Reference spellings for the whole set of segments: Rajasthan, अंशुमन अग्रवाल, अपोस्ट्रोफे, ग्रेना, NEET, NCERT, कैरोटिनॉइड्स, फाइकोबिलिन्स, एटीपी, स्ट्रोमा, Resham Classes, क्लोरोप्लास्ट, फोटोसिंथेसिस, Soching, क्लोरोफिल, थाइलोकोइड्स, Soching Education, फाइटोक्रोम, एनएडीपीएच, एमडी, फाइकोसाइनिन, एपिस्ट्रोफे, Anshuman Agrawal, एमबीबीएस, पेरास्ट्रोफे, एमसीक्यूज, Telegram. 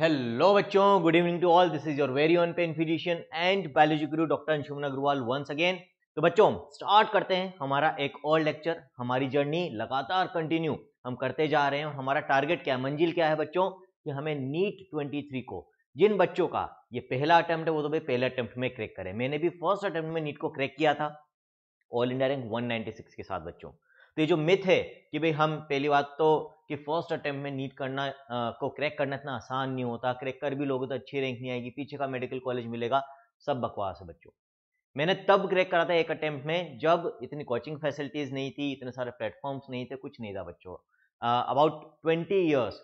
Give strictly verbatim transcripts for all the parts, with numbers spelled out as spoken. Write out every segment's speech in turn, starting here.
Hello बच्चों, good evening to all. This is your very own pen physician and biology guru doctor अंशुमन अग्रवाल once again. तो बच्चों, start करते हैं हमारा एक और लेक्चर। हमारी जर्नी लगातार कंटिन्यू हम करते जा रहे हैं। हमारा टारगेट क्या, मंजिल क्या है बच्चों, कि हमें नीट तेईस को, जिन बच्चों का ये पहला अटेम्प्ट है वो तो भाई पहले अटेम्प्ट में क्रैक करें। मैंने भी फर्स्ट अटेम्प्ट में नीट को क्रैक किया था ऑल इंडिया रैंक एक सौ छियानवे के साथ बच्चों। तो ये जो मिथ है कि भाई हम, पहली बात तो कि फर्स्ट अटेम्प्ट में नीट करना आ, को क्रैक करना इतना आसान नहीं होता, क्रैक कर भी लोगे तो अच्छी रैंक नहीं आएगी, पीछे का मेडिकल कॉलेज मिलेगा, सब बकवास है बच्चों। मैंने तब क्रैक करा था एक अटेम्प्ट में जब इतनी कोचिंग फैसिलिटीज नहीं थी, इतने सारे प्लेटफॉर्म्स नहीं थे, कुछ नहीं था बच्चों। About twenty years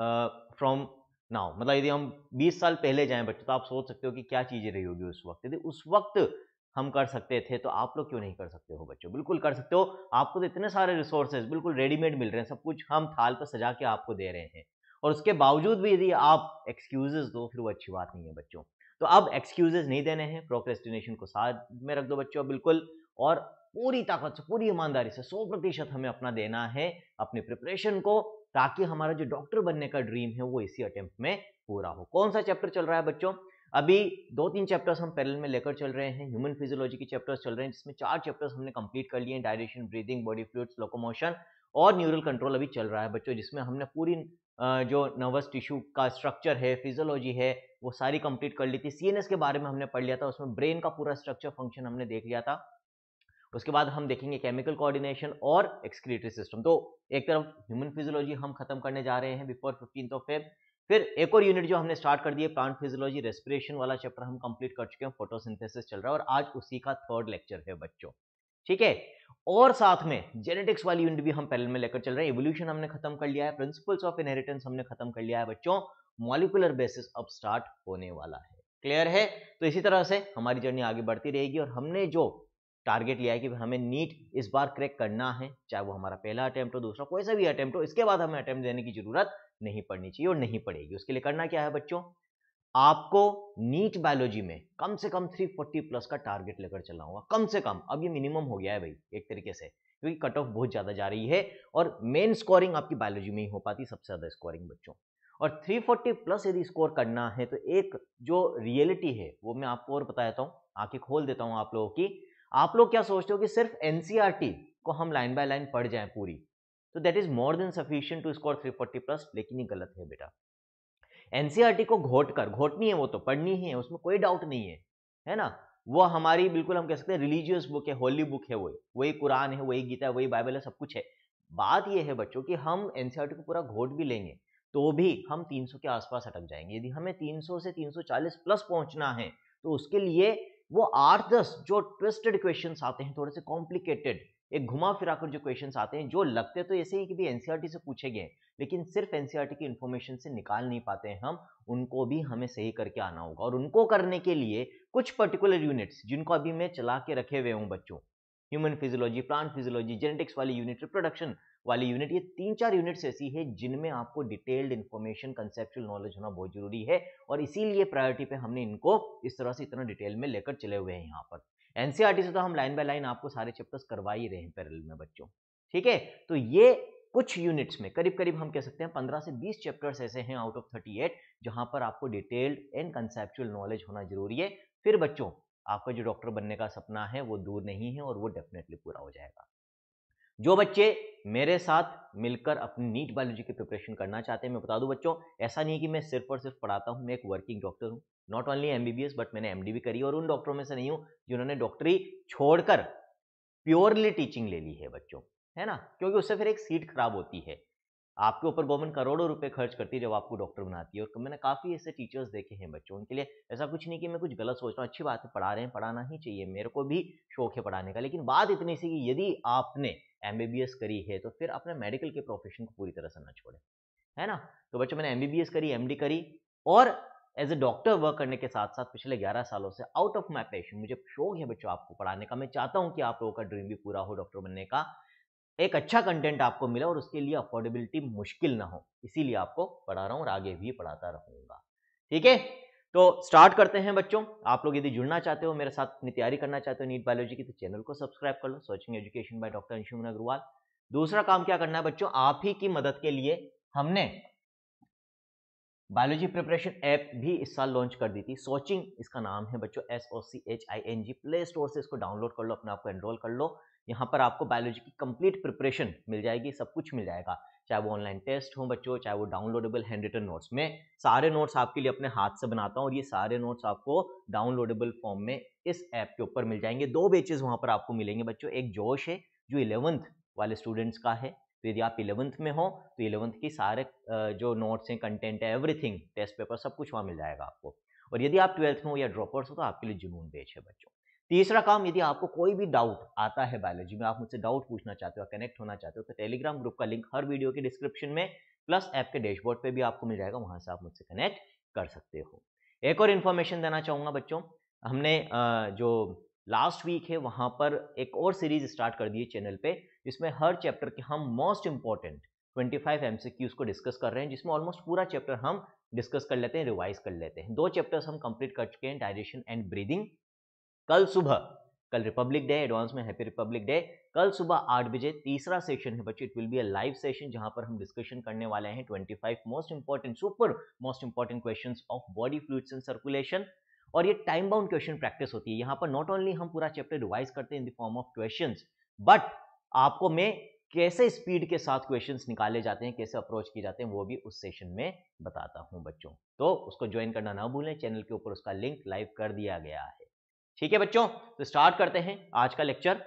from now, मतलब यदि हम बीस साल पहले जाएं बच्चों तो आप सोच सकते हो कि क्या चीज़ें रही होगी उस वक्त। यदि उस वक्त हम कर सकते थे तो आप लोग क्यों नहीं कर सकते हो बच्चों, बिल्कुल कर सकते हो। आपको तो इतने सारे रिसोर्सेज बिल्कुल रेडीमेड मिल रहे हैं, सब कुछ हम थाल पर सजा के आपको दे रहे हैं, और उसके बावजूद भी यदि आप एक्सक्यूजेस दो फिर वो अच्छी बात नहीं है बच्चों। तो अब एक्सक्यूजेस नहीं देने हैं, प्रोक्रेस्टिनेशन को साथ में रख दो बच्चों बिल्कुल, और पूरी ताकत से, पूरी ईमानदारी से सौ प्रतिशत हमें अपना देना है अपने प्रिपरेशन को, ताकि हमारा जो डॉक्टर बनने का ड्रीम है वो इसी अटेम्प्ट में पूरा हो। कौन सा चैप्टर चल रहा है बच्चों, अभी दो तीन चैप्टर्स हम पैरेलल में लेकर चल रहे हैं। ह्यूमन फिजियोलॉजी के चैप्टर्स चल रहे हैं जिसमें चार चैप्टर्स हमने कंप्लीट कर लिए हैं, direction, breathing, body fluids, locomotion और न्यूरल कंट्रोल अभी चल रहा है बच्चों, जिसमें हमने पूरी जो नर्वस टिश्यू का स्ट्रक्चर है, फिजियोलॉजी है, वो सारी कंप्लीट कर ली थी। सीएनएस के बारे में हमने पढ़ लिया था, उसमें ब्रेन का पूरा स्ट्रक्चर फंक्शन हमने देख लिया था। उसके बाद हम देखेंगे केमिकल कोऑर्डिनेशन और एक्सक्रीटरी सिस्टम। तो एक तरफ ह्यूमन फिजियोलॉजी हम खत्म करने जा रहे हैं बिफोर फिफ्टींथ ऑफ फेब। फिर एक और यूनिट जो हमने स्टार्ट कर दिए, प्लांट फिजियोलॉजी, रेस्पिरेशन वाला चैप्टर हम कंप्लीट कर चुके हैं, फोटोसिंथेसिस चल रहा है और आज उसी का थर्ड लेक्चर है बच्चों, ठीक है। और साथ में जेनेटिक्स वाली यूनिट भी हम पैरेलल में लेकर चल रहे हैं। इवोल्यूशन हमने खत्म कर लिया है, प्रिंसिपल्स ऑफ इनहेरिटेंस हमने खत्म कर लिया है बच्चों, मॉलिकुलर बेसिस अब स्टार्ट होने वाला है, क्लियर है। तो इसी तरह से हमारी जर्नी आगे बढ़ती रहेगी और हमने जो टारगेट लिया है कि हमें नीट इस बार क्रैक करना है, चाहे वो हमारा पहला अटेम्प्ट हो, दूसरा, कोई सा भी अटेम्प्ट हो, इसके बाद हमें अटेम्प्ट देने की जरूरत नहीं पड़नी चाहिए और नहीं पड़ेगी। उसके लिए करना क्या है बच्चों, आपको नीट बायोलॉजी में कम से कम तीन सौ चालीस प्लस का टारगेट लेकर चलना होगा, कम से कम। अब ये मिनिमम हो गया है भाई एक तरीके से, क्योंकि कट ऑफ बहुत ज्यादा जा रही है और मेन स्कोरिंग आपकी बायोलॉजी में ही हो पाती है, सबसे ज्यादा स्कोरिंग बच्चों। और तीन सौ चालीस प्लस यदि स्कोर करना है तो एक जो रियलिटी है वो मैं आपको और बता देता हूँ, आंखें खोल देता हूँ आप लोगों की। आप लोग क्या सोचते हो कि सिर्फ एनसीईआरटी को हम लाइन बाय लाइन पढ़ जाएं पूरी, तो that is more than sufficient to score तीन सौ चालीस प्लस, लेकिन ये गलत है बेटा। एनसीईआरटी को घोट कर, घोटनी है वो तो, पढ़नी है, उसमें कोई डाउट नहीं है, है ना। वो हमारी बिल्कुल हम कह सकते हैं रिलीजियस बुक है, होली बुक है, वो वही कुरान है, वही गीता है, वही बाइबल है, सब कुछ है। बात ये है बच्चों कि हम एनसीईआरटी को पूरा घोट भी लेंगे तो भी हम तीन सौ के आसपास अटक जाएंगे। यदि हमें तीन सौ से तीन सौ चालीस प्लस पहुंचना है तो उसके लिए वो आठ दस जो ट्विस्टेड क्वेश्चंस आते हैं, थोड़े से कॉम्प्लिकेटेड, एक घुमा फिराकर जो क्वेश्चंस आते हैं, जो लगते तो ऐसे ही कि भी एनसीईआरटी से पूछे गए, लेकिन सिर्फ एनसीईआरटी की इन्फॉर्मेशन से निकाल नहीं पाते हैं हम, उनको भी हमें सही करके आना होगा। और उनको करने के लिए कुछ पर्टिकुलर यूनिट्स जिनको अभी मैं चला के रखे हुए हूँ बच्चों, human physiology, plant physiology, genetics वाली यूनिट, रिप्रोडक्शन वाली यूनिट, ये तीन चार यूनिट्स ऐसी है जिनमें आपको डिटेल्ड इन्फॉर्मेशन, कंसेप्चुअल नॉलेज होना बहुत जरूरी है, और इसीलिए प्रायोरिटी पे हमने इनको इस तरह से इतना डिटेल में लेकर चले हुए हैं। यहाँ पर एनसीईआरटी से तो हम लाइन बाय लाइन आपको सारे चैप्टर्स करवा ही रहे हैं पैरेलल में बच्चों, ठीक है। तो ये कुछ यूनिट्स में करीब करीब हम कह सकते हैं पंद्रह से बीस चैप्टर्स ऐसे हैं आउट ऑफ थर्टी एट जहाँ पर आपको डिटेल्ड एंड कंसेप्चुअल नॉलेज होना जरूरी है। फिर बच्चों आपका जो डॉक्टर बनने का सपना है वो दूर नहीं है और वो डेफिनेटली पूरा हो जाएगा। जो बच्चे मेरे साथ मिलकर अपनी नीट बायोलॉजी की प्रिपरेशन करना चाहते हैं, मैं बता दूं बच्चों, ऐसा नहीं है कि मैं सिर्फ और सिर्फ पढ़ाता हूं, मैं एक वर्किंग डॉक्टर हूं। नॉट ओनली एमबीबीएस बट मैंने एमडी भी करी, और उन डॉक्टरों में से नहीं हूं जिन्होंने डॉक्टरी छोड़कर प्योरली टीचिंग ले ली है बच्चों, है ना, क्योंकि उससे फिर एक सीट खराब होती है। आपके ऊपर गवर्नमेंट करोड़ों रुपए खर्च करती है जब आपको डॉक्टर बनाती है, और मैंने काफ़ी ऐसे टीचर्स देखे हैं बच्चों। उनके लिए ऐसा कुछ नहीं कि मैं कुछ गलत सोच रहा हूँ, अच्छी बात है, पढ़ा रहे हैं, पढ़ाना ही चाहिए, मेरे को भी शौक है पढ़ाने का। लेकिन बात इतनी सी कि यदि आपने एमबीबीएस करी है तो फिर अपने मेडिकल के प्रोफेशन को पूरी तरह से ना छोड़े, है ना। तो बच्चों मैंने एमबीबीएस करी, एमडी करी, और एज ए डॉक्टर वर्क करने के साथ साथ पिछले ग्यारह सालों से आउट ऑफ माई पैशन मुझे शौक है बच्चों आपको पढ़ाने का। मैं चाहता हूँ कि आप लोगों का ड्रीम भी पूरा हो डॉक्टर बनने का, एक अच्छा कंटेंट आपको मिला और उसके लिए अफोर्डेबिलिटी मुश्किल ना हो, इसीलिए आपको पढ़ा रहा हूँ और आगे भी पढ़ाता रहूंगा, ठीक है। तो स्टार्ट करते हैं बच्चों। आप लोग यदि जुड़ना चाहते हो मेरे साथ, अपनी तैयारी करना चाहते हो नीट बायोलॉजी की, तो चैनल को सब्सक्राइब कर लो, Soching education by doctor अंशुमन अग्रवाल। दूसरा काम क्या करना है बच्चों, आप ही की मदद के लिए हमने बायोलॉजी प्रिपरेशन ऐप भी इस साल लॉन्च कर दी थी, सोचिंग इसका नाम है बच्चों, S O C H I N G. Play store से इसको डाउनलोड कर लो, अपने आप को एनरोल कर लो। यहाँ पर आपको बायोलॉजी की कंप्लीट प्रिपरेशन मिल जाएगी, सब कुछ मिल जाएगा, चाहे वो ऑनलाइन टेस्ट हो बच्चों, चाहे वो डाउनलोडेबल हैंड रिटन नोट्स। में सारे नोट्स आपके लिए अपने हाथ से बनाता हूँ और ये सारे नोट्स आपको डाउनलोडेबल फॉर्म में इस ऐप के ऊपर मिल जाएंगे। दो बैचेस वहाँ पर आपको मिलेंगे बच्चों, एक जोश है जो इलेवंथ वाले स्टूडेंट्स का है, तो यदि आप इलेवंथ में हो तो इलेवंथ की सारे जो नोट्स हैं, कंटेंट है, एवरीथिंग, टेस्ट पेपर, सब कुछ वहाँ मिल जाएगा आपको। और यदि आप ट्वेल्थ में हो या ड्रॉपर्स हो तो आपके लिए जुनून बैच है बच्चों। तीसरा काम, यदि आपको कोई भी डाउट आता है बायोलॉजी में, आप मुझसे डाउट पूछना चाहते हो, कनेक्ट होना चाहते हो, तो टेलीग्राम ग्रुप का लिंक हर वीडियो के डिस्क्रिप्शन में प्लस ऐप के डैशबोर्ड पे भी आपको मिल जाएगा, वहां से आप मुझसे कनेक्ट कर सकते हो। एक और इन्फॉर्मेशन देना चाहूँगा बच्चों, हमने जो लास्ट वीक है वहाँ पर एक और सीरीज स्टार्ट कर दी है चैनल पर, जिसमें हर चैप्टर के हम most important twenty five M C Qs को डिस्कस कर रहे हैं, जिसमें ऑलमोस्ट पूरा चैप्टर हम डिस्कस कर लेते हैं, रिवाइज कर लेते हैं। दो चैप्टर्स हम कंप्लीट कर चुके हैं, डाइजेशन एंड ब्रीदिंग। कल सुबह, कल रिपब्लिक डे, एडवांस में हैप्पी रिपब्लिक डे, कल सुबह आठ बजे तीसरा सेशन है बच्चों। It will be a live session जहां पर हम डिस्कशन करने वाले हैं पच्चीस most important, super most important questions of body fluids and circulation. और ये टाइम बाउंड क्वेश्चन प्रैक्टिस होती है। यहाँ पर नॉट ओनली हम पूरा चैप्टर रिवाइज करते हैं in the form of question, but आपको मैं कैसे स्पीड के साथ क्वेश्चंस निकाले जाते हैं, कैसे अप्रोच किए जाते हैं, वो भी उस सेशन में बताता हूँ बच्चों। तो उसको ज्वाइन करना ना भूलें, चैनल के ऊपर उसका लिंक लाइव कर दिया गया है। ठीक है बच्चों, तो स्टार्ट करते हैं आज का लेक्चर।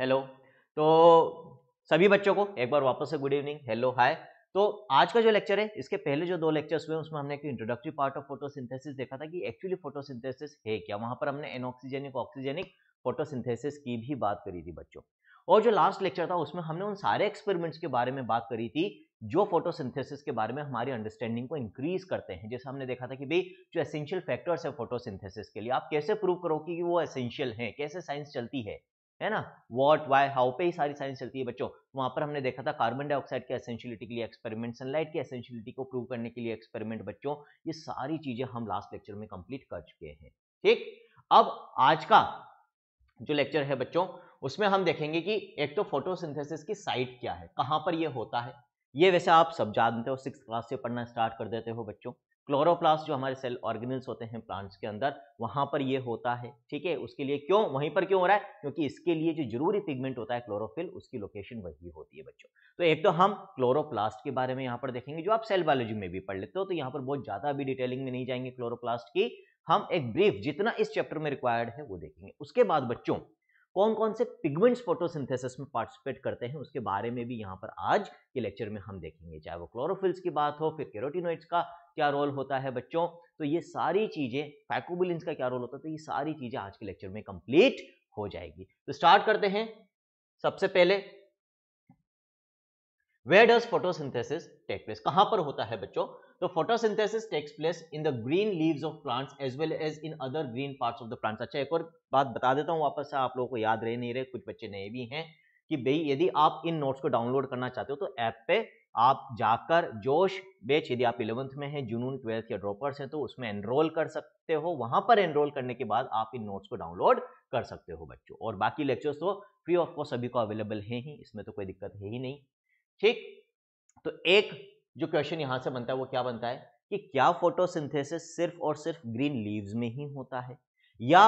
हेलो, तो सभी बच्चों को एक बार वापस से गुड इवनिंग, हेलो, हाय। तो आज का जो लेक्चर है, इसके पहले जो दो लेक्चर्स हुए उसमें हमने एक इंट्रोडक्टरी पार्ट ऑफ फोटोसिंथेसिस देखा था कि एक्चुअली फोटोसिंथेसिस है क्या। वहां पर हमने एनऑक्सीजेनिक ऑक्सीजेनिक फोटोसिंथेसिस की भी बात करी थी बच्चों। और जो लास्ट लेक्चर था उसमें हमने उन सारे एक्सपेरिमेंट्स के बारे में बात करी थी जो फोटोसिंथेसिस के बारे में हमारी अंडरस्टैंडिंग को इंक्रीज करते हैं। जैसे हमने देखा था कि भाई जो एसेंशियल फैक्टर्स है फोटोसिंथेसिस के लिए, आप कैसे प्रूव करो कि वो एसेंशियल हैं, कैसे साइंस चलती है है ना, व्हाट व्हाई हाउ पे ही सारी साइंस चलती है बच्चों। वहां पर हमने देखा था कार्बन डाइऑक्साइड के एसेंशियलिटी के लिए एक्सपेरिमेंट, सनलाइट की एसेंशियलिटी को प्रूव करने के लिए एक्सपेरिमेंट बच्चों। ये सारी चीजें हम लास्ट लेक्चर में कंप्लीट कर चुके हैं। ठीक, अब आज का जो लेक्चर है बच्चों उसमें हम देखेंगे कि एक तो फोटोसिंथेसिस की साइट क्या है, कहां पर यह होता है। ये वैसे आप सब जानते हो, सिक्स क्लास से पढ़ना स्टार्ट कर देते हो बच्चों। क्लोरोप्लास्ट जो हमारे सेल ऑर्गेनल्स होते हैं प्लांट्स के अंदर, वहां पर ये होता है। ठीक है, उसके लिए क्यों वहीं पर क्यों हो रहा है, क्योंकि इसके लिए जो जरूरी पिगमेंट होता है क्लोरोफिल, उसकी लोकेशन वही होती है बच्चों। तो एक तो हम क्लोरोप्लास्ट के बारे में यहाँ पर देखेंगे, जो आप सेल बायोलॉजी में भी पढ़ लेते हो, तो यहाँ पर बहुत ज्यादा भी डिटेलिंग में नहीं जाएंगे क्लोरोप्लास्ट की। हम एक ब्रीफ जितना इस चैप्टर में रिक्वायर्ड है वो देखेंगे। उसके बाद बच्चों कौन कौन से पिगमेंट्स फोटोसिंथेसिस में पार्टिसिपेट करते हैं उसके बारे में भी यहाँ पर आज के लेक्चर में हम देखेंगे, चाहे वो क्लोरोफिल्स की बात हो, फिर कैरोटिनॉइड्स का क्या रोल होता है बच्चों, तो ये सारी चीजें, फाइकोबिलिन्स का क्या रोल होता है, तो ये सारी चीजें आज के लेक्चर में कंप्लीट हो जाएगी। तो स्टार्ट करते हैं। सबसे पहले where does फोटोसिंथेसिस take place, कहां पर होता है बच्चों। तो फोटोसिंथेसिस takes place in the green leaves of plants as well as in other green parts of the plants. अच्छा, एक और बात बता देता हूं वापस से, आप लोगों को याद रहे नहीं रहे, कुछ बच्चे नए भी हैं, कि भाई यदि आप इन नोट्स को डाउनलोड करना चाहते हो तो ऐप पे आप जाकर जोश बैच, यदि आप इलेवंथ में हैं, जुनून ट्वेल्थ या ड्रॉपर्स हैं, तो उसमें एनरोल कर सकते हो। वहां पर एनरोल करने के बाद आप इन नोट्स को डाउनलोड कर सकते हो बच्चों। और बाकी लेक्चर्स तो फ्री ऑफ कॉस्ट सभी को अवेलेबल है ही, इसमें तो कोई दिक्कत है ही नहीं। ठीक, तो एक जो क्वेश्चन यहां से बनता है वो क्या बनता है कि क्या फोटोसिंथेसिस सिर्फ और सिर्फ ग्रीन लीव्स में ही होता है या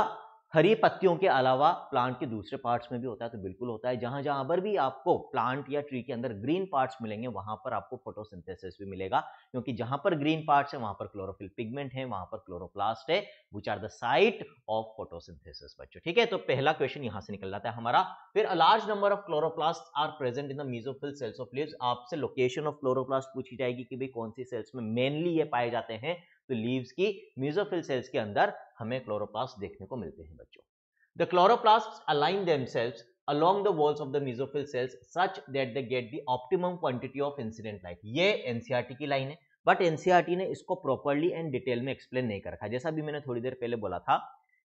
हरी पत्तियों के अलावा प्लांट के दूसरे पार्ट्स में भी होता है। तो बिल्कुल होता है, जहां जहां पर भी आपको प्लांट या ट्री के अंदर ग्रीन पार्ट्स मिलेंगे वहां पर आपको फोटोसिंथेसिस भी मिलेगा, क्योंकि जहां पर ग्रीन पार्ट्स है वहां पर क्लोरोफिल पिगमेंट है, वहां पर क्लोरोप्लास्ट है, which are the site of फोटोसिंथेसिस बच्चों। ठीक है, तो पहला क्वेश्चन यहाँ से निकल जाता है हमारा। फिर a large number of क्लोरोप्लास्ट are present in the mesophyll cells of leaves, आपसे लोकेशन ऑफ क्लोरोप्लास्ट पूछी जाएगी कि भाई कौन सी सेल्स में मेनली ये पाए जाते हैं, तो लीव्स की मेसोफिल सेल्स के अंदर हमें क्लोरोप्लास्ट देखने को मिलते हैं बच्चों। The chloroplasts align themselves along the walls of the mesophyll cells such that they get the optimum quantity of incident light. ये एनसीईआरटी की लाइन है, बट एनसीईआरटी ने इसको प्रॉपर्ली एंड डिटेल में एक्सप्लेन नहीं कर रखा। जैसा भी मैंने थोड़ी देर पहले बोला था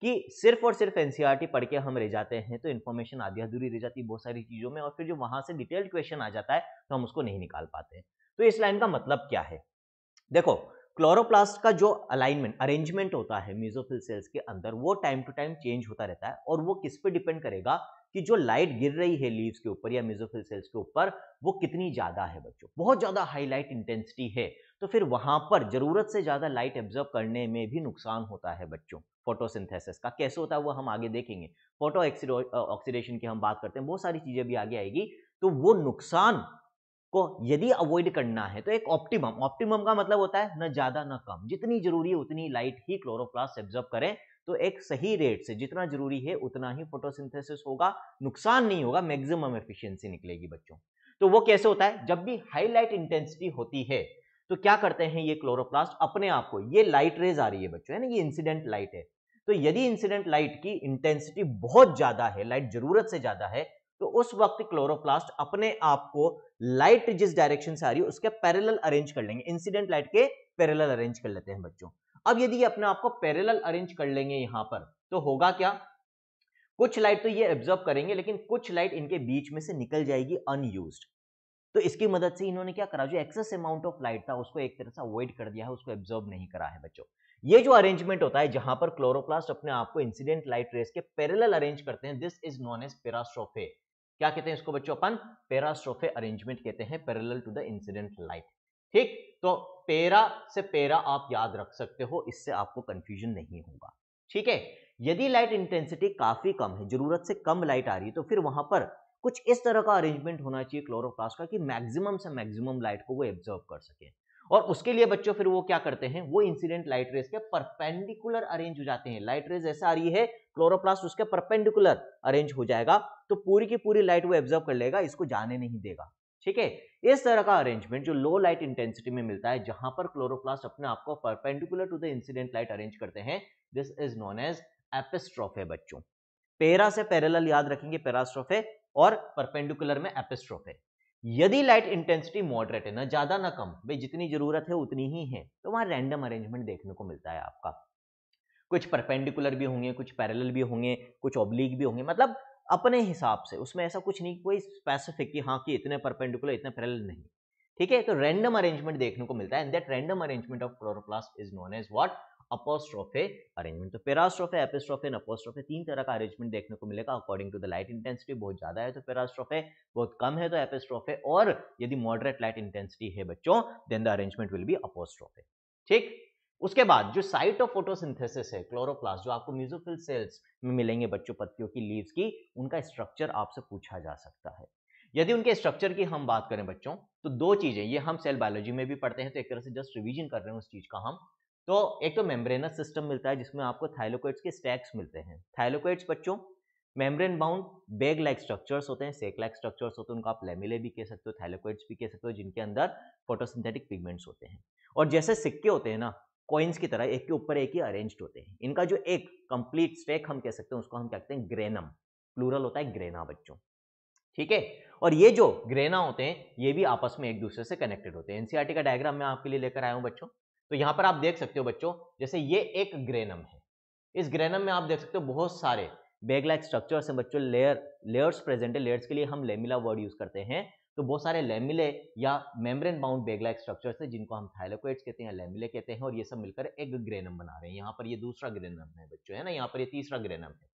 कि सिर्फ और सिर्फ एनसीईआरटी पढ़ के हम रह जाते हैं तो इन्फॉर्मेशन आधी अधूरी रह जाती है बहुत सारी चीजों में, और फिर जो वहां से डिटेल्ड क्वेश्चन आ जाता है तो हम उसको नहीं निकाल पाते। तो इस लाइन का मतलब क्या है, देखो क्लोरोप्लास्ट का जो अलाइनमेंट अरेंजमेंट होता है मेसोफिल सेल्स के अंदर वो टाइम टू टाइम चेंज होता रहता है, और वो किस पे डिपेंड करेगा कि जो लाइट गिर रही है लीव्स के ऊपर या मेसोफिल सेल्स के ऊपर वो कितनी ज़्यादा है बच्चों, बहुत ज़्यादा हाई लाइट इंटेंसिटी है, तो फिर वहाँ पर ज़रूरत से ज़्यादा लाइट एब्जॉर्ब करने में भी नुकसान होता है बच्चों। फोटोसिंथेसिस का कैसे होता है वो हम आगे देखेंगे, फोटो ऑक्सीडेशन की हम बात करते हैं, बहुत सारी चीज़ें भी आगे आएगी। तो वो नुकसान को यदि अवॉइड करना है तो एक ऑप्टिमम, ऑप्टिमम का मतलब होता है ना ज़्यादा ना कम, जितनी जरूरी है उतनी लाइट ही क्लोरोप्लास्ट एब्जॉर्ब करें, तो एक सही रेट से जितना जरूरी है उतना ही फोटोसिंथेसिस होगा, नुकसान नहीं होगा, मैक्सिमम एफिशिएंसी निकलेगी बच्चों। तो वो कैसे होता है, जब भी हाई लाइट इंटेंसिटी होती है तो क्या करते हैं ये क्लोरोप्लास्ट अपने आप को, ये लाइट रेज आ रही है बच्चों है ना, ये इंसिडेंट लाइट है, तो यदि इंसिडेंट लाइट की इंटेंसिटी बहुत ज़्यादा है, लाइट जरूरत से ज़्यादा है, तो उस वक्त क्लोरोप्लास्ट अपने आप को लाइट जिस डायरेक्शन से आ रही है उसके पैरेलल अरेंज कर लेंगे, इंसिडेंट लाइट के पैरेलल अरेंज कर लेते हैं बच्चों। अब यदि ये अपने आप को पैरेलल अरेंज कर लेंगे यहाँ पर तो होगा क्या, कुछ लाइट तो ये एब्जॉर्ब करेंगे लेकिन कुछ लाइट इनके बीच में से निकल जाएगी अनयूज्ड, तो इसकी मदद से इन्होंने क्या करा, जो एक्सेस अमाउंट ऑफ लाइट था उसको एक तरह से अवॉइड कर दिया है, उसको एब्जॉर्ब नहीं करा है बच्चों। ये जो अरेंजमेंट होता है जहां पर क्लोरोप्लास्ट अपने आप को इंसिडेंट लाइट रेस के पैरेलल अरेंज करते हैं, this is known as पेरास्ट्रोफे। क्या कहते हैं इसको बच्चों अपन, पेरास्ट्रोफे अरेंजमेंट कहते हैं, parallel to the incident light. ठीक, तो पेरा से पेरा आप याद रख सकते हो, इससे आपको कंफ्यूजन नहीं होगा। ठीक है, यदि लाइट इंटेंसिटी काफी कम है, जरूरत से कम लाइट आ रही है, तो फिर वहां पर कुछ इस तरह का अरेंजमेंट होना चाहिए क्लोरोप्लास्ट का कि मैक्सिमम से मैक्सिमम लाइट को वो एब्जॉर्ब कर सके, और उसके लिए बच्चों फिर वो क्या करते हैं, वो इंसिडेंट लाइट रेस के परपेंडिकुलर अरेंज हो जाते हैं। लाइट रेस ऐसा आ रही है, क्लोरोप्लास्ट उसके परपेंडिकुलर अरेंज हो जाएगा, तो पूरी की पूरी लाइट वो एब्जॉर्ब कर लेगा, इसको जाने नहीं देगा। ठीक है, इस तरह का अरेंजमेंट जो लो लाइट इंटेंसिटी में मिलता है, जहां पर क्लोरोप्लास्ट अपने आप को perpendicular to the incident light arrange करते हैं, this is known as एपिस्ट्रोफे बच्चों। पेरा से पैरेलल याद रखेंगे पेरास्ट्रोफे, और परपेंडिकुलर में एपिस्ट्रोफे। यदि लाइट इंटेंसिटी मॉडरेट है, ना ज्यादा ना कम, भाई जितनी जरूरत है उतनी ही है, तो वहां रैंडम अरेंजमेंट देखने को मिलता है आपका, कुछ परपेंडिकुलर भी होंगे, कुछ पैरेलल भी होंगे, कुछ ऑब्लिक भी होंगे, मतलब अपने हिसाब से, उसमें ऐसा कुछ नहीं कोई स्पेसिफिक कि हाँ कि इतने परपेंडिकुलर इतने पैरेलल नहीं। ठीक है, तो रैंडम अरेंजमेंट देखने को मिलता है, and that random arrangement of क्लोरोप्लास्ट is known as what, अपोस्ट्रोफे arrangement. तो पेरास्ट्रोफे, एपिस्ट्रोफे और अपोस्ट्रोफे तीन तरह का अरेंजमेंट देखने को मिलेगा according to the light intensity. बहुत ज्यादा है तो पेरास्ट्रोफे, बहुत कम है तो एपिस्ट्रोफे, और यदि मॉडरेट लाइट इंटेंसिटी है बच्चों then the arrangement will be अपोस्ट्रोफे। ठीक, उसके बाद जो साइट ऑफ फोटोसिंथेसिस है, क्लोरोप्लास्ट जो आपको मेसोफिल सेल्स में मिलेंगे बच्चों, पत्तियों की लीव्स की, उनका स्ट्रक्चर आपसे पूछा जा सकता है। यदि उनके स्ट्रक्चर की हम बात करें बच्चों तो दो चीजें, ये हम सेल बायोलॉजी में भी पढ़ते हैं तो एक तरह से जस्ट रिवीजन कर रहे हैं उस चीज का हम। तो एक तो मेम्ब्रेनस सिस्टम मिलता है जिसमें आपको थाइलोकोइड्स के स्टैक्स मिलते हैं। थाइलोकोइड्स बच्चों membrane bound bag like structures होते हैं, सेक लाइक स्ट्रक्चर्स होते हैं, उनको आप लैमिले भी कह सकते हो, थाइलोकोइड्स भी कह सकते हो, जिनके अंदर फोटोसिंथेटिक पिगमेंट्स होते हैं। और जैसे सिक्के होते हैं ना, कॉइन्स की तरह एक के ऊपर एक ही अरेंज्ड होते हैं। इनका जो एक कंप्लीट स्टैक हम कह सकते हैं उसको हम कहते हैं ग्रेनम, प्लूरल होता है ग्रेना बच्चों। ठीक है, और ये जो ग्रेना होते हैं ये भी आपस में एक दूसरे से कनेक्टेड होते हैं। एनसीईआरटी का डायग्राम मैं आपके लिए लेकर आया हूँ बच्चों, तो यहाँ पर आप देख सकते हो बच्चों, जैसे ये एक ग्रेनम है, इस ग्रेनम में आप देख सकते हो बहुत सारे बैग लाइक स्ट्रक्चर्स हैं बच्चों, लेयर लेयर्स प्रेजेंट है। लेयर्स के लिए हम लेमिला वर्ड यूज करते हैं, तो बहुत सारे लेमिले या membrane bound bag like structures हैं जिनको हम थाइलोकोइड्स कहते हैं, लेमिले कहते हैं, और ये सब मिलकर एक ग्रेनम बना रहे हैं। यहाँ पर ये दूसरा ग्रेनम है बच्चों, है ना, यहाँ पर ये तीसरा ग्रेनम है।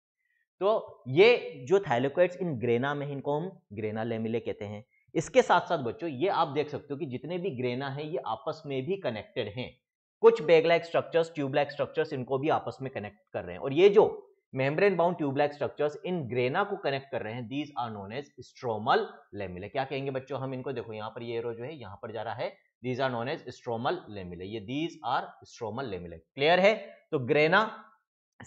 तो ये जो थाइलोकोइड्स इन ग्रेना में है इनको हम ग्रेना लेमिले कहते हैं। इसके साथ साथ बच्चों ये आप देख सकते हो कि जितने भी ग्रेना है ये आपस में भी कनेक्टेड हैं, कुछ bag like structures, tube like structures इनको भी आपस में कनेक्ट कर रहे हैं, और ये जो membrane bound tube like structures इन ग्रेना को कनेक्ट कर रहे हैं, these are known as stromal lamellae. क्या कहेंगे बच्चों हम इनको, देखो यहाँ पर ये एरो जो है यहाँ पर जा रहा है, these are known as stromal lamellae, ये these are stromal lamellae. Clear है, तो ग्रेना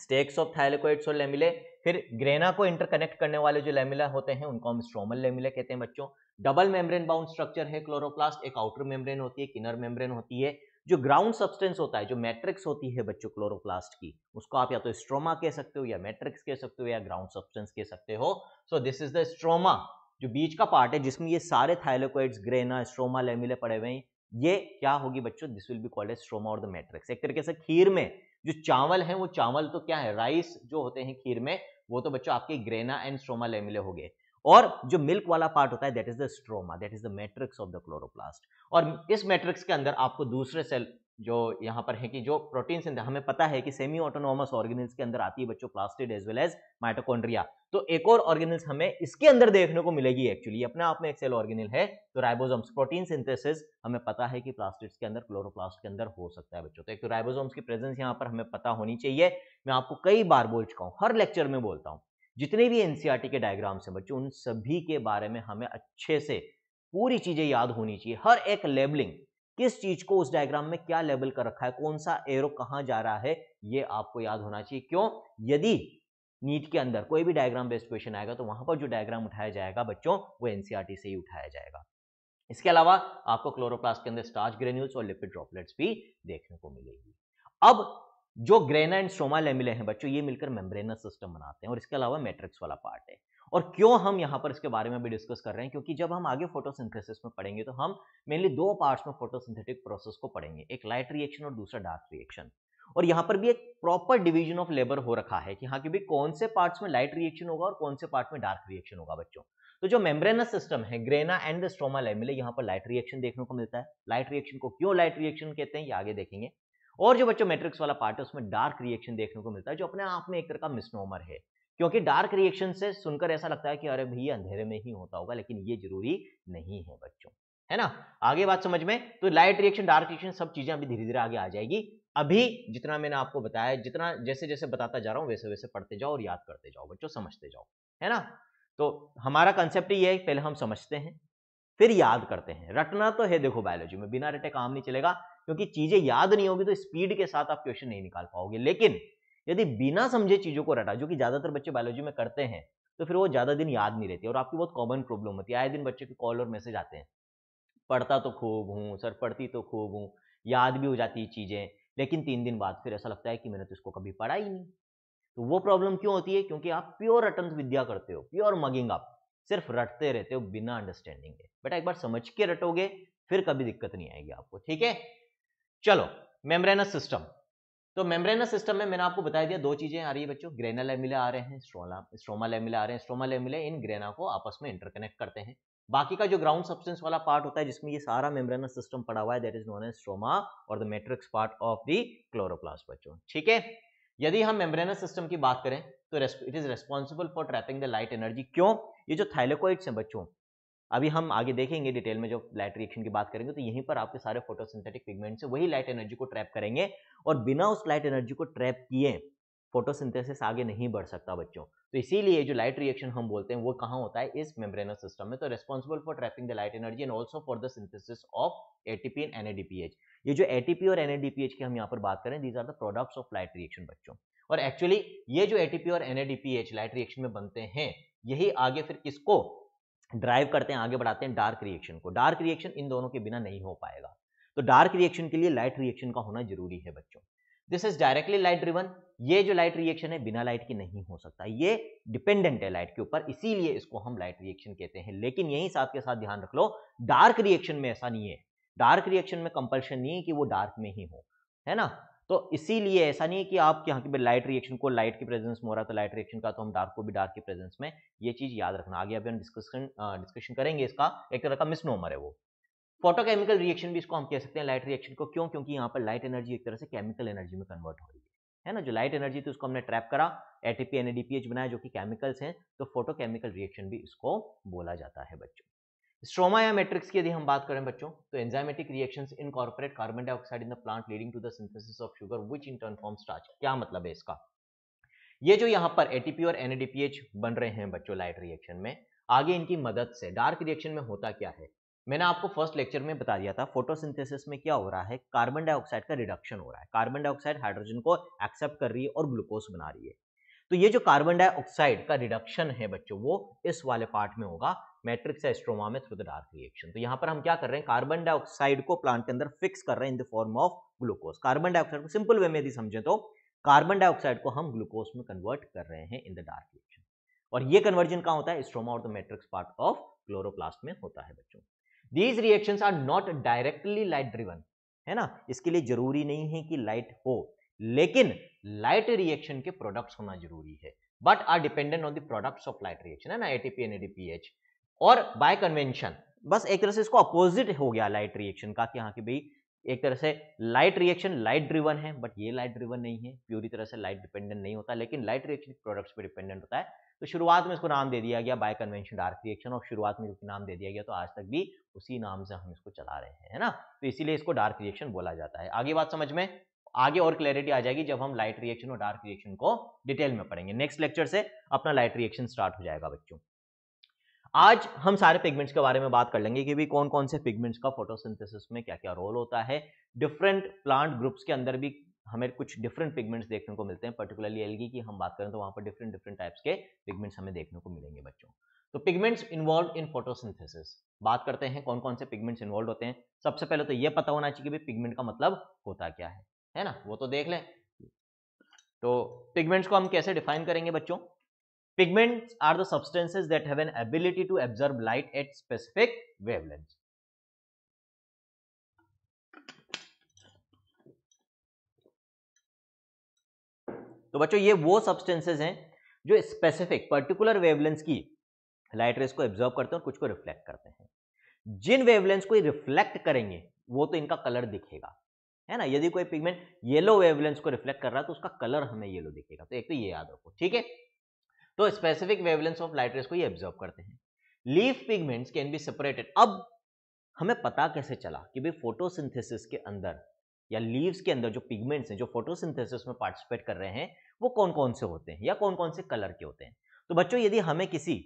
स्टैक्स ऑफ थाइलोकोइड्स और लेमिले, फिर ग्रेना को इंटरकनेक्ट करने वाले जो लेमिला होते हैं उनको हम स्ट्रोमल लेमिले कहते हैं बच्चों। डबल मेम्ब्रेन बाउंड स्ट्रक्चर है क्लोरोप्लास्ट, एक आउटर मेम्ब्रेन होती है, एक इनर मेम्ब्रेन होती है। जो ग्राउंड सब्सटेंस होता है, जो मैट्रिक्स होती है बच्चों क्लोरोप्लास्ट की, उसको आप या तो स्ट्रोमा कह सकते हो, या मैट्रिक्स कह सकते हो, या ग्राउंड सब्सटेंस कह सकते हो। So this is the स्ट्रोमा, जो बीच का पार्ट है जिसमें ये सारे थाइलोकोइड्स, ग्रेना, स्ट्रोमा, लेमिले पड़े हुए हैं, ये क्या होगी बच्चों, this will be called स्ट्रोमा और द मैट्रिक्स। एक तरीके से खीर में जो चावल है, वो चावल तो क्या है, राइस जो होते हैं खीर में, वो तो बच्चों आपके ग्रेना एंड स्ट्रोमा लेमिले हो गए, और जो मिल्क वाला पार्ट होता है that is the स्ट्रोमा, that is the matrix of the क्लोरोप्लास्ट। और इस मैट्रिक्स के अंदर आपको दूसरे सेल जो यहाँ पर है कि जो प्रोटीन्स हमें पता है कि सेमी ऑटोनोमस ऑर्गेनल्स के अंदर आती है बच्चों, plastid as well as mitochondria. तो एक और ऑर्गेनल्स हमें इसके अंदर देखने को मिलेगी, एक्चुअली अपने आप में एक सेल ऑर्गेनल है। तो राइबोसोम्स, प्रोटीन सिंथेसिस हमें पता है कि प्लास्टिड्स के अंदर, क्लोरोप्लास्ट के अंदर हो सकता है बच्चों। तो एक तो राइबोसोम्स की प्रेजेंस यहाँ पर हमें पता होनी चाहिए। मैं आपको कई बार बोल चुका हूँ, हर लेक्चर में बोलता हूँ, जितने भी एनसीईआरटी के डायग्राम्स हैं बच्चों उन सभी के बारे में हमें अच्छे से पूरी चीजें याद होनी चाहिए। हर एक लेबलिंग, किस चीज को उस डायग्राम में क्या लेबल कर रखा है, कौन सा एरो कहां जा रहा है, ये आपको याद होना चाहिए। क्यों? यदि नीट के अंदर कोई भी डायग्राम बेस्ड क्वेश्चन आएगा तो वहां पर जो डायग्राम उठाया जाएगा बच्चों वो एनसीईआरटी से ही उठाया जाएगा। इसके अलावा आपको क्लोरोप्लास्ट के अंदर स्टार्च ग्रेन्यूल्स और लिपिड ड्रॉपलेट्स भी देखने को मिलेगी। अब जो ग्रेना एंड स्ट्रोमा लेमिले हैं बच्चों, ये मिलकर मेम्ब्रेनस सिस्टम बनाते हैं और इसके अलावा मैट्रिक्स वाला पार्ट है। और क्यों हम यहाँ पर इसके बारे में भी डिस्कस कर रहे हैं, क्योंकि जब हम आगे फोटोसिंथेसिस में पढ़ेंगे तो हम मेनली दो पार्ट्स में फोटोसिंथेटिक प्रोसेस को पढ़ेंगे, एक लाइट रिएक्शन और दूसरा डार्क रिएक्शन। और यहाँ पर भी एक प्रॉपर डिवीजन ऑफ लेबर हो रखा है कि हाँ कि भाई कौन से पार्ट्स में लाइट रिएक्शन होगा और कौन से पार्ट में डार्क रिएक्शन होगा बच्चों। तो जो मेम्ब्रेनस सिस्टम है, ग्रेना and the स्ट्रोमा lamellae, यहाँ पर लाइट रिएक्शन देखने को मिलता है। लाइट रिएक्शन को क्यों लाइट रिएक्शन कहते हैं ये आगे देखेंगे। और जो बच्चों मैट्रिक्स वाला पार्ट है उसमें डार्क रिएक्शन देखने को मिलता है, जो अपने आप में एक तरह का मिसनोमर है, क्योंकि डार्क रिएक्शन से सुनकर ऐसा लगता है कि अरे भैया अंधेरे में ही होता होगा, लेकिन ये जरूरी नहीं है बच्चों, है ना। आगे बात समझ में। तो लाइट रिएक्शन, डार्क रिएक्शन, सब चीजें अभी धीरे धीरे आगे आ जाएगी। अभी जितना मैंने आपको बताया, जितना जैसे जैसे बताता जा रहा हूँ वैसे वैसे पढ़ते जाओ और याद करते जाओ बच्चों, समझते जाओ, है ना। तो हमारा कंसेप्ट ये है, पहले हम समझते हैं फिर याद करते हैं। रटना तो है देखो बायोलॉजी में, बिना रटे काम नहीं चलेगा, क्योंकि चीजें याद नहीं होगी तो स्पीड के साथ आप क्वेश्चन नहीं निकाल पाओगे। लेकिन यदि बिना समझे चीजों को रटा, जो कि ज्यादातर बच्चे बायोलॉजी में करते हैं, तो फिर वो ज्यादा दिन याद नहीं रहती और आपकी बहुत कॉमन प्रॉब्लम होती है। आए दिन बच्चे के कॉल और मैसेज आते हैं, पढ़ता तो खूब हूँ सर, पढ़ती तो खूब हूँ, याद भी हो जाती चीजें, लेकिन तीन दिन बाद फिर ऐसा लगता है कि मैंने तो इसको कभी पढ़ा ही नहीं। तो वो प्रॉब्लम क्यों होती है? क्योंकि आप प्योर रटंत विद्या करते हो, प्योर मगिंग अप, सिर्फ रटते रहते हो बिना अंडरस्टैंडिंग के। बेटा एक बार समझ के रटोगे फिर कभी दिक्कत नहीं आएगी आपको, ठीक है। चलो, मेम्ब्रेनस सिस्टम। तो मेम्ब्रेनस सिस्टम में मैंने आपको बता दिया दो चीजें आ रही है बच्चों, ग्रेना लैमिला आ रहे हैं, स्ट्रोमा लैमिला आ रहे हैं। स्ट्रोमा लैमिला इन ग्रेना को आपस में इंटरकनेक्ट करते हैं। बाकी का जो ग्राउंड सब्सटेंस वाला पार्ट होता है जिसमें ये सारा मेम्ब्रेनस सिस्टम पड़ा हुआ है, that is known as स्ट्रोमा और the matrix part of the क्लोरोप्लास्ट बच्चों, ठीक है। यदि हम मेम्ब्रेनस सिस्टम की बात करें तो it is responsible for trapping the light energy. क्यों? ये जो थाइलेकॉइड्स हैं बच्चों, अभी हम आगे देखेंगे डिटेल में जब लाइट रिएक्शन की बात करेंगे, तो यहीं पर आपके सारे फोटोसिंथेटिक पिगमेंट से वही लाइट एनर्जी को ट्रैप करेंगे और बिना उस लाइट एनर्जी को ट्रैप किए फोटोसिंथेसिस आगे नहीं बढ़ सकता बच्चों। तो इसीलिए जो लाइट रिएक्शन हम बोलते हैं वो कहाँ होता है? इस मेम्ब्रेनस सिस्टम में। तो responsible for trapping the light energy and also for the synthesis of एटीपी and एनएडीपीएच। ये जो एटीपी और एनएडीपीएच की हम यहाँ पर बात करें, these are the products of light reaction बच्चों। और एक्चुअली ये जो एटीपी और एनएडीपीएच लाइट रिएक्शन में बनते हैं, यही आगे फिर किसको ड्राइव करते हैं, आगे बढ़ाते हैं डार्क रिएक्शन को। डार्क रिएक्शन इन दोनों के बिना नहीं हो पाएगा, तो डार्क रिएक्शन के लिए लाइट रिएक्शन का होना जरूरी है बच्चों। This is directly light driven. ये जो लाइट रिएक्शन है बिना लाइट के नहीं हो सकता, ये डिपेंडेंट है लाइट के ऊपर, इसीलिए इसको हम लाइट रिएक्शन कहते हैं। लेकिन यही साथ के साथ ध्यान रख लो, डार्क रिएक्शन में ऐसा नहीं है, डार्क रिएक्शन में कंपल्शन नहीं है कि वो डार्क में ही हो, है ना। तो इसीलिए ऐसा नहीं है कि आप यहाँ की लाइट रिएक्शन को लाइट की प्रेजेंस में हो रहा है तो लाइट रिएक्शन का, तो हम डार्क को भी डार्क की प्रेजेंस में, ये चीज याद रखना। आगे अभी हम डिस्कशन डिस्कशन करेंगे, इसका एक तरह का मिसनोमर है वो। फोटोकेमिकल रिएक्शन भी इसको हम कह सकते हैं लाइट रिएक्शन को। क्यों? क्योंकि यहाँ पर लाइट एनर्जी एक तरह से केमिकल एनर्जी में कन्वर्ट हो रही है, है ना। जो लाइट एनर्जी थी उसको हमने ट्रैप करा, एटीपी एनएडीपीएच बनाया जो कि केमिकल्स हैं, तो फोटोकेमिकल रिएक्शन भी इसको बोला जाता है बच्चों। स्ट्रोमा या मैट्रिक्स की यदि हम बात करें बच्चों, तो enzymatic reactions incorporate carbon dioxide in the plant leading to the synthesis of sugar which in turn form starch. क्या मतलब है इसका? ये जो यहाँ पर एटीपी और एनएडीपीएच बन रहे हैं बच्चों लाइट रिएक्शन में, आगे इनकी मदद से डार्क रिएक्शन में होता क्या है, मैंने आपको फर्स्ट लेक्चर में बता दिया था। फोटोसिंथेसिस में क्या हो रहा है, कार्बन डाइऑक्साइड का रिडक्शन हो रहा है, कार्बन डाइऑक्साइड हाइड्रोजन को एक्सेप्ट कर रही है और ग्लूकोज बना रही है। तो ये जो कार्बन डाइऑक्साइड का रिडक्शन है बच्चों वो इस वाले पार्ट में होगा, मैट्रिक्स या स्ट्रोमा में, थ्रू द डार्क रिएक्शन। तो यहाँ पर हम क्या कर रहे हैं, कार्बन डाइऑक्साइड को प्लांट के अंदर फिक्स कर रहे हैं in the form of glucose. Carbon dioxide को सिंपल वे में यदि समझे तो कार्बन डाइऑक्साइड को हम ग्लूकोज में कन्वर्ट कर रहे हैं इन द डार्क रिएक्शन। और ये कन्वर्जन कहाँ होता है? स्ट्रोमा और the matrix part of क्लोरोप्लास्ट में होता है बच्चों। These reactions are not directly light driven, है ना। इसके लिए जरूरी नहीं है कि लाइट हो, लेकिन लाइट रिएक्शन के प्रोडक्ट्स होना जरूरी है, but are dependent on the products of light reaction, है ना, एटीपी एनएडीपीएच। और बाय कन्वेंशन बस एक तरह से इसको अपोजिट हो गया लाइट रिएक्शन का, कि हाँ कि भाई एक तरह से लाइट रिएक्शन लाइट ड्रिवन है, बट ये लाइट ड्रिवन नहीं है, पूरी तरह से लाइट डिपेंडेंट नहीं होता, लेकिन लाइट रिएक्शन प्रोडक्ट्स पर डिपेंडेंट होता है। तो शुरुआत में इसको नाम दे दिया गया बाय कन्वेंशन डार्क रिएक्शन, और शुरुआत में इसको नाम दे दिया गया तो आज तक भी उसी नाम से हम इसको चला रहे हैं, है ना। तो इसीलिए इसको डार्क रिएक्शन बोला जाता है। आगे बात समझ में, आगे और क्लैरिटी आ जाएगी जब हम लाइट रिएक्शन और डार्क रिएक्शन को डिटेल में पढ़ेंगे। नेक्स्ट लेक्चर से अपना लाइट रिएक्शन स्टार्ट हो जाएगा बच्चों। आज हम सारे पिगमेंट्स के बारे में बात कर लेंगे कि भी कौन कौन से पिगमेंट्स का फोटोसिंथेसिस में क्या क्या रोल होता है। डिफरेंट प्लांट ग्रुप्स के अंदर भी हमें कुछ डिफरेंट पिगमेंट्स देखने को मिलते हैं, पर्टिकुलरली एल्गी की हम बात करें तो वहाँ पर डिफरेंट डिफरेंट टाइप्स के पिगमेंट्स हमें देखने को मिलेंगे बच्चों। तो पिगमेंट्स इन्वॉल्व इन फोटोसिंथेसिस, बात करते हैं कौन कौन से पिगमेंट्स इन्वॉल्व होते हैं। सबसे पहले तो ये पता होना चाहिए कि भाई पिगमेंट का मतलब होता क्या है, है ना, वो तो देख लें। तो पिगमेंट्स को हम कैसे डिफाइन करेंगे बच्चों? Pigments are the substances that have an ability to absorb light at specific wavelengths. तो बच्चों ये वो substances हैं जो specific particular wavelengths की light rays को absorb करते हैं और कुछ को reflect करते हैं। जिन wavelengths को ये reflect करेंगे वो तो इनका color दिखेगा, है ना। यदि कोई pigment yellow wavelengths को reflect कर रहा है तो उसका color हमें yellow दिखेगा। तो एक तो ये याद रखो, ठीक है। तो specific wavelengths of light rays को ये एब्जॉर्ब करते हैं। Leaf pigments can be separated. अब हमें पता कैसे चला कि भाई फोटोसिंथेसिस के अंदर या लीव्स के अंदर जो पिगमेंट्स हैं जो फोटोसिंथेसिस में पार्टिसिपेट कर रहे हैं वो कौन कौन से होते हैं या कौन कौन से कलर के होते हैं। तो बच्चों यदि हमें किसी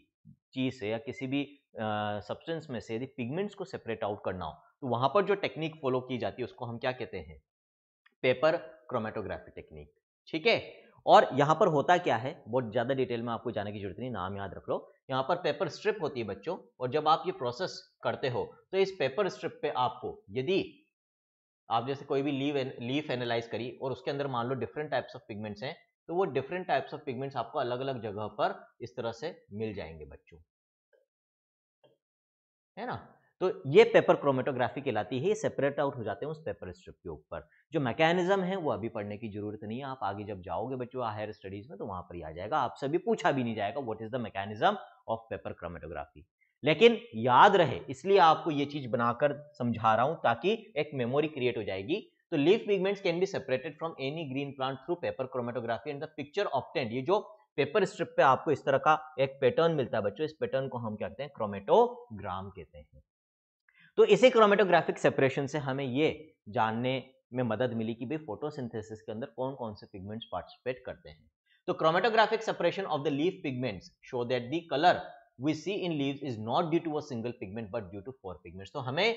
चीज से या किसी भी सब्सटेंस में से यदि पिगमेंट्स को सेपरेट आउट करना हो तो वहां पर जो टेक्निक फॉलो की जाती है उसको हम क्या कहते हैं? पेपर क्रोमेटोग्राफी टेक्निक, ठीक है। और यहाँ पर होता क्या है, बहुत ज़्यादा डिटेल में आपको जाने की जरूरत नहीं, नाम याद रख लो। यहाँ पर पेपर स्ट्रिप होती है बच्चों, और जब आप ये प्रोसेस करते हो तो इस पेपर स्ट्रिप पे आपको, यदि आप जैसे कोई भी लीव लीफ एनालाइज करी और उसके अंदर मान लो डिफरेंट टाइप्स ऑफ पिगमेंट्स हैं, तो वो डिफरेंट टाइप्स ऑफ पिगमेंट्स आपको अलग अलग जगह पर इस तरह से मिल जाएंगे बच्चों, है ना। तो ये पेपर क्रोमेटोग्राफी कहलाती है, ये सेपरेट आउट हो जाते हैं उस पेपर स्ट्रिप के ऊपर। जो मैकेनिज्म है वो अभी पढ़ने की जरूरत नहीं है, आप आगे जब जाओगे बच्चों हायर स्टडीज में तो वहां पर ही आ जाएगा, आपसे भी पूछा भी नहीं जाएगा what is the mechanism of paper chromatography. लेकिन याद रहे, इसलिए आपको ये चीज बनाकर समझा रहा हूं ताकि एक मेमोरी क्रिएट हो जाएगी। तो leaf pigments can be separated from any green plant through paper chromatography and the picture obtained. ये जो पेपर स्ट्रिप पे आपको इस तरह का एक पैटर्न मिलता है बच्चों, इस पैटर्न को हम क्या कहते हैं? क्रोमेटोग्राम कहते हैं। तो इसी क्रोमेटोग्राफिक सेपरेशन से हमें ये जानने में मदद मिली कि भाई फोटोसिंथेसिस के अंदर कौन कौन से पिगमेंट्स पार्टिसिपेट करते हैं। तो chromatographic separation of the leaf pigments show that the colour we see in leaves is not due to a single pigment but due to four pigments. तो हमें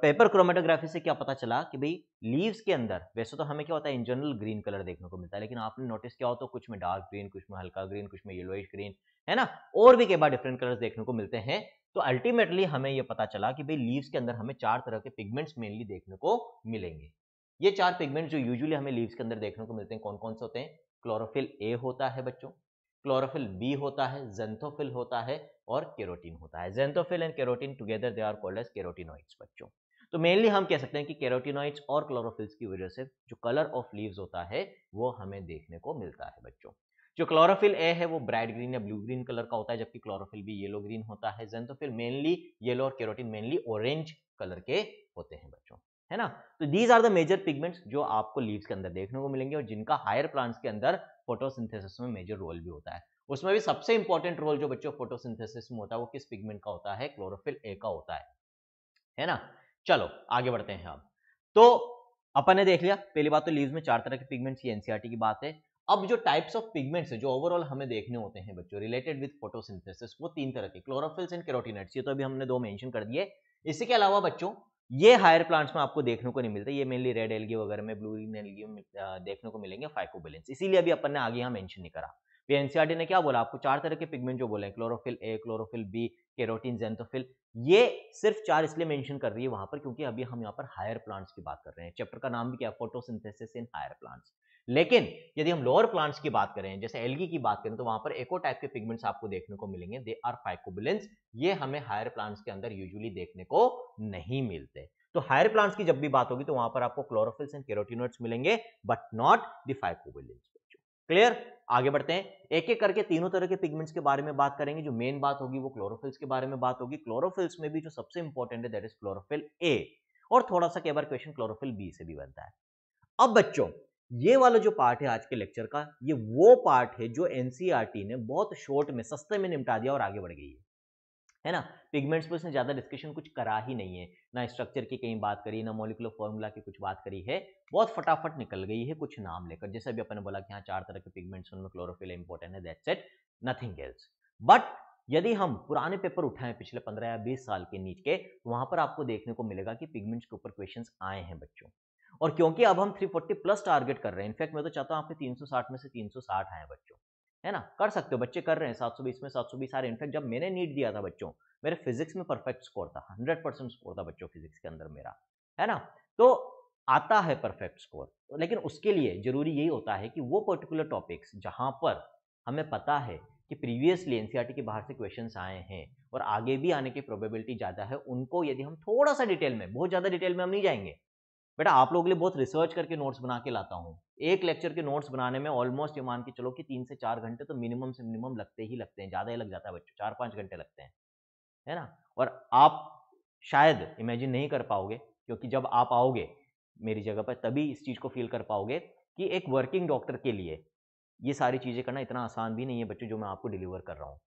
पेपर क्रोमेटोग्राफी से क्या पता चला कि भाई लीव्स के अंदर वैसे तो हमें क्या होता है, इन जनरल ग्रीन कलर देखने को मिलता है, लेकिन आपने नोटिस किया हो तो कुछ में डार्क ग्रीन, कुछ में हल्का ग्रीन, कुछ में येलोइश ग्रीन, है ना, और भी कई बार डिफरेंट कलर्स देखने को मिलते हैं। तो अल्टीमेटली हमें ये पता चला कि भाई लीव्स के अंदर हमें चार तरह के पिगमेंट्स मेनली देखने को मिलेंगे। ये चार पिगमेंट्स जो यूजुअली हमें लीव्स के अंदर देखने को मिलते हैं कौन कौन से होते हैं? क्लोरोफिल ए होता है बच्चों, क्लोरोफिल बी होता है, जेंथोफिल होता है और केरोटीन होता है। Xanthophyll and carotene together they are called as carotenoids बच्चों। तो मेनली हम कह सकते हैं कि केरोटिनॉइड्स और क्लोरोफिल्स की वजह से जो कलर ऑफ लीव्स होता है वो हमें देखने को मिलता है बच्चों। जो क्लोरोफिल ए है वो ब्राइट ग्रीन या ब्लू ग्रीन कलर का होता है, जबकि क्लोरोफिल भी येलो ग्रीन होता है। जेंथोफिल मेनली येलो और केरोटीन मेनली ऑरेंज कलर के होते हैं बच्चों, है ना। तो these are the major pigments जो आपको लीव्स के अंदर देखने को मिलेंगे और जिनका हायर प्लांट्स के अंदर फोटोसिंथेसिस में मेजर रोल भी होता है। उसमें भी सबसे इंपॉर्टेंट रोल जो बच्चों फोटोसिंथेसिस में होता है वो किस पिगमेंट का होता है? क्लोरोफिल ए का होता है, है ना। चलो आगे बढ़ते हैं। अब तो अपन ने देख लिया, पहली बात तो लीव्स में चार तरह के पिगमेंट्स की एनसीईआरटी की बात है। अब जो टाइप्स ऑफ पिगमेंट्स है जो ओवरऑल हमें देखने होते हैं बच्चों रिलेटेड विद फोटोसिंथेसिस, वो तीन तरह के, क्लोरोफिल्स एंड कैरोटिनॉइड्स, ये तो अभी हमने दो मेंशन कर दिए। इसी के अलावा बच्चों ये हायर प्लांट्स में आपको देखने को नहीं मिलते, ये मेनली रेड एल्गी वगैरह में, ब्लू ग्रीन एल्गी में देखने को मिलेंगे, फाइकोबैलेंस, इसीलिए अभी अपन ने आगे यहाँ मेंशन नहीं करा। एनसीईआरटी ने क्या बोला आपको? चार तरह के पिगमेंट जो बोले, क्लोरोफिल a, क्लोरोफिल b, carotene, xanthophyll, ये सिर्फ चार इसलिए मेंशन कर रही है वहां पर क्योंकि अभी हम यहाँ पर हायर प्लांट्स की बात कर रहे हैं। चैप्टर का नाम भी क्या है? फोटोसिंथेसिस in higher plants. लेकिन यदि हम लोअर प्लांट्स की बात करें, जैसे एल्गी की बात करें, तो वहां पर एको टाइप के पिगमेंट्स आपको देखने को मिलेंगे, दे आर फाइकोबैलेंस। ये हमें हायर प्लांट्स के अंदर यूजुअली देखने को नहीं मिलते। तो हायर प्लांट्स की जब भी बात होगी तो वहां पर आपको क्लोरोफिल्स एंड कैरोटिनॉइड्स मिलेंगे but not the phycobilins. Clear? आगे बढ़ते हैं। एक एक करके तीनों तरह के पिगमेंट्स के बारे में बात करेंगे। जो मेन बात होगी वो क्लोरोफिल्स के बारे में बात होगी। क्लोरोफिल्स में भी जो सबसे इंपॉर्टेंट है दैट इज क्लोरोफिल ए। और थोड़ा सा कई बार क्वेश्चन क्लोरोफिल बी से भी बनता है। अब बच्चों ये वाला जो पार्ट है आज के लेक्चर का, ये वो पार्ट है जो एनसीईआरटी ने बहुत शॉर्ट में सस्ते में निपटा दिया और आगे बढ़ गई है, है ना। पिगमेंट्स पर इसने ज्यादा डिस्कशन कुछ करा ही नहीं है, ना स्ट्रक्चर की कहीं बात करी, ना मॉलिकुलर फॉर्मूला की कुछ बात करी है, बहुत फटाफट निकल गई है कुछ नाम लेकर। जैसे अभी अपन ने बोला कि हाँ चार तरह के पिगमेंट्स, उनमें क्लोरोफिल इंपॉर्टेंट है, that's it, nothing else. But यदि हम पुराने पेपर उठाएं पिछले पंद्रह या बीस साल के नीट के, तो वहां पर आपको देखने को मिलेगा कि पिगमेंट्स के ऊपर क्वेश्चंस आए हैं बच्चों। और क्योंकि अब हम तीन सौ चालीस प्लस टारगेट कर रहे हैं, इनफैक्ट मैं तो चाहता हूँ आपके तीन सौ साठ में से तीन सौ साठ आए बच्चों, है ना। कर सकते हो, बच्चे कर रहे हैं, सात सौ बीस में सात सौ बीस आ रहे हैं। इनफैक्ट जब मैंने नीट दिया था बच्चों, मेरे फिजिक्स में परफेक्ट स्कोर था, हंड्रेड परसेंट स्कोर था बच्चों फिजिक्स के अंदर मेरा, है ना। तो आता है परफेक्ट स्कोर, लेकिन उसके लिए जरूरी यही होता है कि वो पर्टिकुलर टॉपिक्स जहाँ पर हमें पता है कि प्रीवियसली एनसीईआरटी के बाहर से क्वेश्चंस आए हैं और आगे भी आने की प्रोबेबिलिटी ज़्यादा है, उनको यदि हम थोड़ा सा डिटेल में, बहुत ज़्यादा डिटेल में हम नहीं जाएंगे बेटा, आप लोगों के लिए बहुत रिसर्च करके नोट्स बना के लाता हूँ। एक लेक्चर के नोट्स बनाने में ऑलमोस्ट ये मान के चलो कि तीन से चार घंटे तो मिनिमम से मिनिमम लगते ही लगते हैं, ज़्यादा ही लग जाता है बच्चों, चार पाँच घंटे लगते हैं, है ना। और आप शायद इमेजिन नहीं कर पाओगे, क्योंकि जब आप आओगे मेरी जगह पर तभी इस चीज़ को फील कर पाओगे कि एक वर्किंग डॉक्टर के लिए ये सारी चीज़ें करना इतना आसान भी नहीं है बच्चों, जो मैं आपको डिलीवर कर रहा हूँ।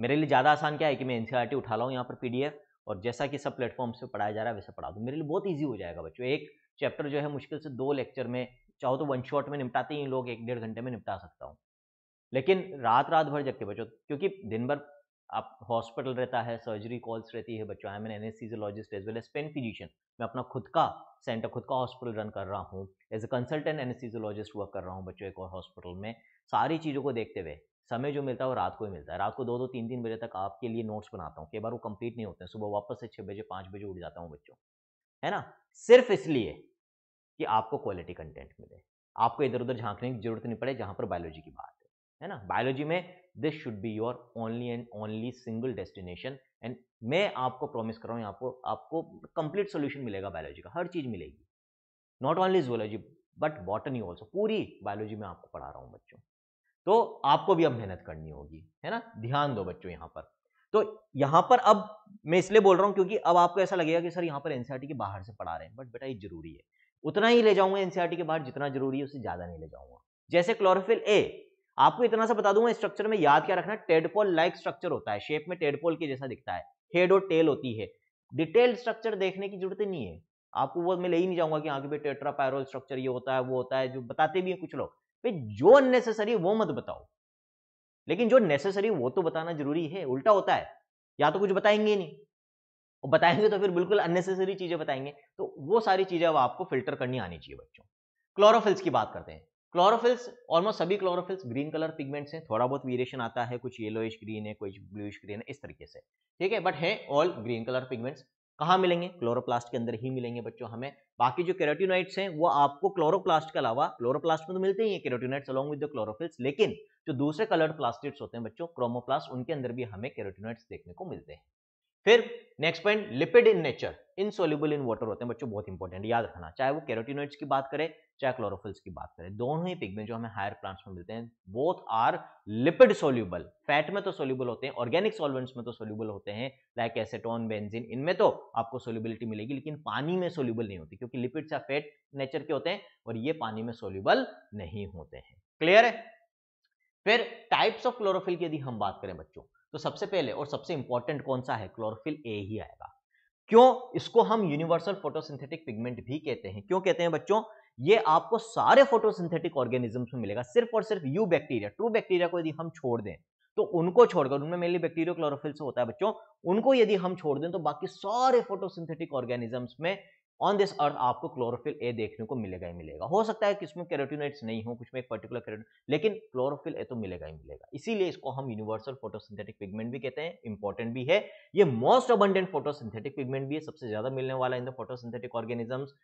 मेरे लिए ज़्यादा आसान क्या है कि मैं एनसीईआरटी उठा लाऊँ यहाँ पर पीडीएफ, और जैसा कि सब प्लेटफॉर्म से पढ़ाया जा रहा है वैसे पढ़ा दूँ, मेरे लिए बहुत ईजी हो जाएगा बच्चों। एक चैप्टर जो है मुश्किल से दो लेक्चर में, चाहो तो वन शॉट में निपटाते ही लोग, एक डेढ़ घंटे में निपटा सकता हूँ। लेकिन रात रात भर जग के बच्चों, क्योंकि दिन भर आप हॉस्पिटल रहता है, सर्जरी कॉल्स रहती है बच्चों, I am an anaesthesiologist as well as pain physician, मैं अपना खुद का सेंटर, खुद का हॉस्पिटल रन कर रहा हूँ, as a consultant anaesthesiologist work कर रहा हूँ बच्चों एक और हॉस्पिटल में। सारी चीज़ों को देखते हुए समय जो मिलता है वो रात को ही मिलता है, रात को दो दो तीन तीन बजे तक आपके लिए नोट्स बनाता हूँ, कई बार वो कंप्लीट नहीं होते हैं, सुबह वापस से छः बजे पाँच बजे उठ जाता हूँ बच्चों, है ना, सिर्फ इसलिए कि आपको क्वालिटी कंटेंट मिले, आपको इधर उधर झांकने की जरूरत नहीं पड़े जहाँ पर बायोलॉजी की बात है, है ना। बायोलॉजी में this should be your only and only single destination, and मैं आपको प्रॉमिस कर रहा हूँ आपको आपको कंप्लीट सोल्यूशन मिलेगा बायोलॉजी का, हर चीज़ मिलेगी, not only zoology but botany also, पूरी बायोलॉजी में आपको पढ़ा रहा हूँ बच्चों। तो आपको भी अब मेहनत करनी होगी, है ना, ध्यान दो बच्चों यहाँ पर। तो यहाँ पर अब मैं इसलिए बोल रहा हूँ क्योंकि अब आपको ऐसा लगेगा कि सर यहाँ पर एनसीईआरटी के बाहर से पढ़ा रहे हैं, बट बेटा ये जरूरी है, उतना ही ले जाऊँगा एनसीईआरटी के बाहर जितना जरूरी है, उससे ज़्यादा नहीं ले जाऊँगा। जैसे क्लोरोफिल ए, आपको इतना सा बता दूंगा स्ट्रक्चर में याद क्या रखना, टेडपोल लाइक स्ट्रक्चर होता है, शेप में टेडपोल के जैसा दिखता है, हेड और टेल होती है, डिटेल स्ट्रक्चर देखने की जरूरत नहीं है आपको, वो मैं ले ही नहीं जाऊंगा कि आगे पे टेट्रापायरोल स्ट्रक्चर ये होता है वो होता है, जो बताते भी हैं कुछ लोग, भाई जो अननेसेसरी वो मत बताओ, लेकिन जो नेसेसरी वो तो बताना जरूरी है। उल्टा होता है, या तो कुछ बताएंगे नहीं, और बताएंगे तो फिर बिल्कुल अननेसेसरी चीजें बताएंगे, तो वो सारी चीजें अब आपको फिल्टर करनी आनी चाहिए बच्चों। क्लोरोफिल्स की बात करते हैं, क्लोरोफिल्स ऑलमोस्ट सभी क्लोरोफिल्स ग्रीन कलर पिगमेंट्स हैं, थोड़ा बहुत वेरिएशन आता है, कुछ येलोइश ग्रीन है, कुछ ब्लूइश ग्रीन है, इस तरीके से, ठीक है, बट है ऑल ग्रीन कलर पिगमेंट्स। कहाँ मिलेंगे? क्लोरोप्लास्ट के अंदर ही मिलेंगे बच्चों हमें। बाकी जो केराटिनॉइड्स हैं वो आपको क्लोरोप्लास्ट के अलावा, क्लोरोप्लास्ट में तो मिलते ही हैं carotenoids along with the chlorophylls, लेकिन जो दूसरे कलर्ड प्लास्टिड्स होते हैं बच्चों, क्रोमोप्लास्ट, उनके अंदर भी हमें केराटिनॉइड्स देखने को मिलते हैं। फिर next point, lipid in nature, insoluble in water होते हैं बच्चों, बहुत इंपॉर्टेंट याद रखना, चाहे वो कैरोटिनॉइड्स की बात करें चाहे क्लोरोफिल्स की बात करें, दोनों ही पिगमेंट जो हमें हायर प्लांट्स में मिलते हैं, both are lipid soluble, fat में तो सोल्यूबल होते हैं, ऑर्गेनिक सॉल्वेंट्स में तो सोल्यूबल होते हैं लाइक एसेटोन, बेंजीन, इनमें तो आपको सोल्यूबिलिटी मिलेगी, लेकिन पानी में सोल्यूबल नहीं होती, क्योंकि लिपिड्स या फैट नेचर के होते हैं और ये पानी में सोल्यूबल नहीं होते हैं। क्लियर है? फिर टाइप्स ऑफ क्लोरोफिल की यदि हम बात करें बच्चों, तो सबसे पहले और सबसे इंपॉर्टेंट कौन सा है? क्लोरोफिल ए ही आएगा। क्यों? इसको हम यूनिवर्सल फोटोसिंथेटिक पिगमेंट भी कहते हैं। क्यों कहते हैं बच्चों? ये आपको सारे फोटोसिंथेटिक ऑर्गेनिजम्स में मिलेगा, सिर्फ और सिर्फ यू बैक्टीरिया, ट्रू बैक्टीरिया को यदि हम छोड़ दें, तो उनको छोड़कर, उनमें मेनली बैक्टीरिया क्लोरोफिल से होता है बच्चों, उनको यदि हम छोड़ दें तो बाकी सारे फोटोसिंथेटिक ऑर्गेनिजम्स में ऑन दिस अर्थ आपको क्लोरोफिल ए देखने को मिलेगा ही मिलेगा। हो सकता है किसमें कैरोटिनॉइड्स नहीं हो, कुछ में एक पर्टिकुलर कैरोटिनॉइड, लेकिन क्लोरोफिल ए तो मिलेगा ही मिलेगा। इसीलिए इसको हम यूनिवर्सल फोटोसिंथेटिक पिगमेंट भी कहते हैं, इंपॉर्टेंट भी है, ये मोस्ट अबंडेंट फोटोसिंथेटिक पिगमेंट भी है, सबसे ज्यादा मिलने वाला in the photosynthetic organisms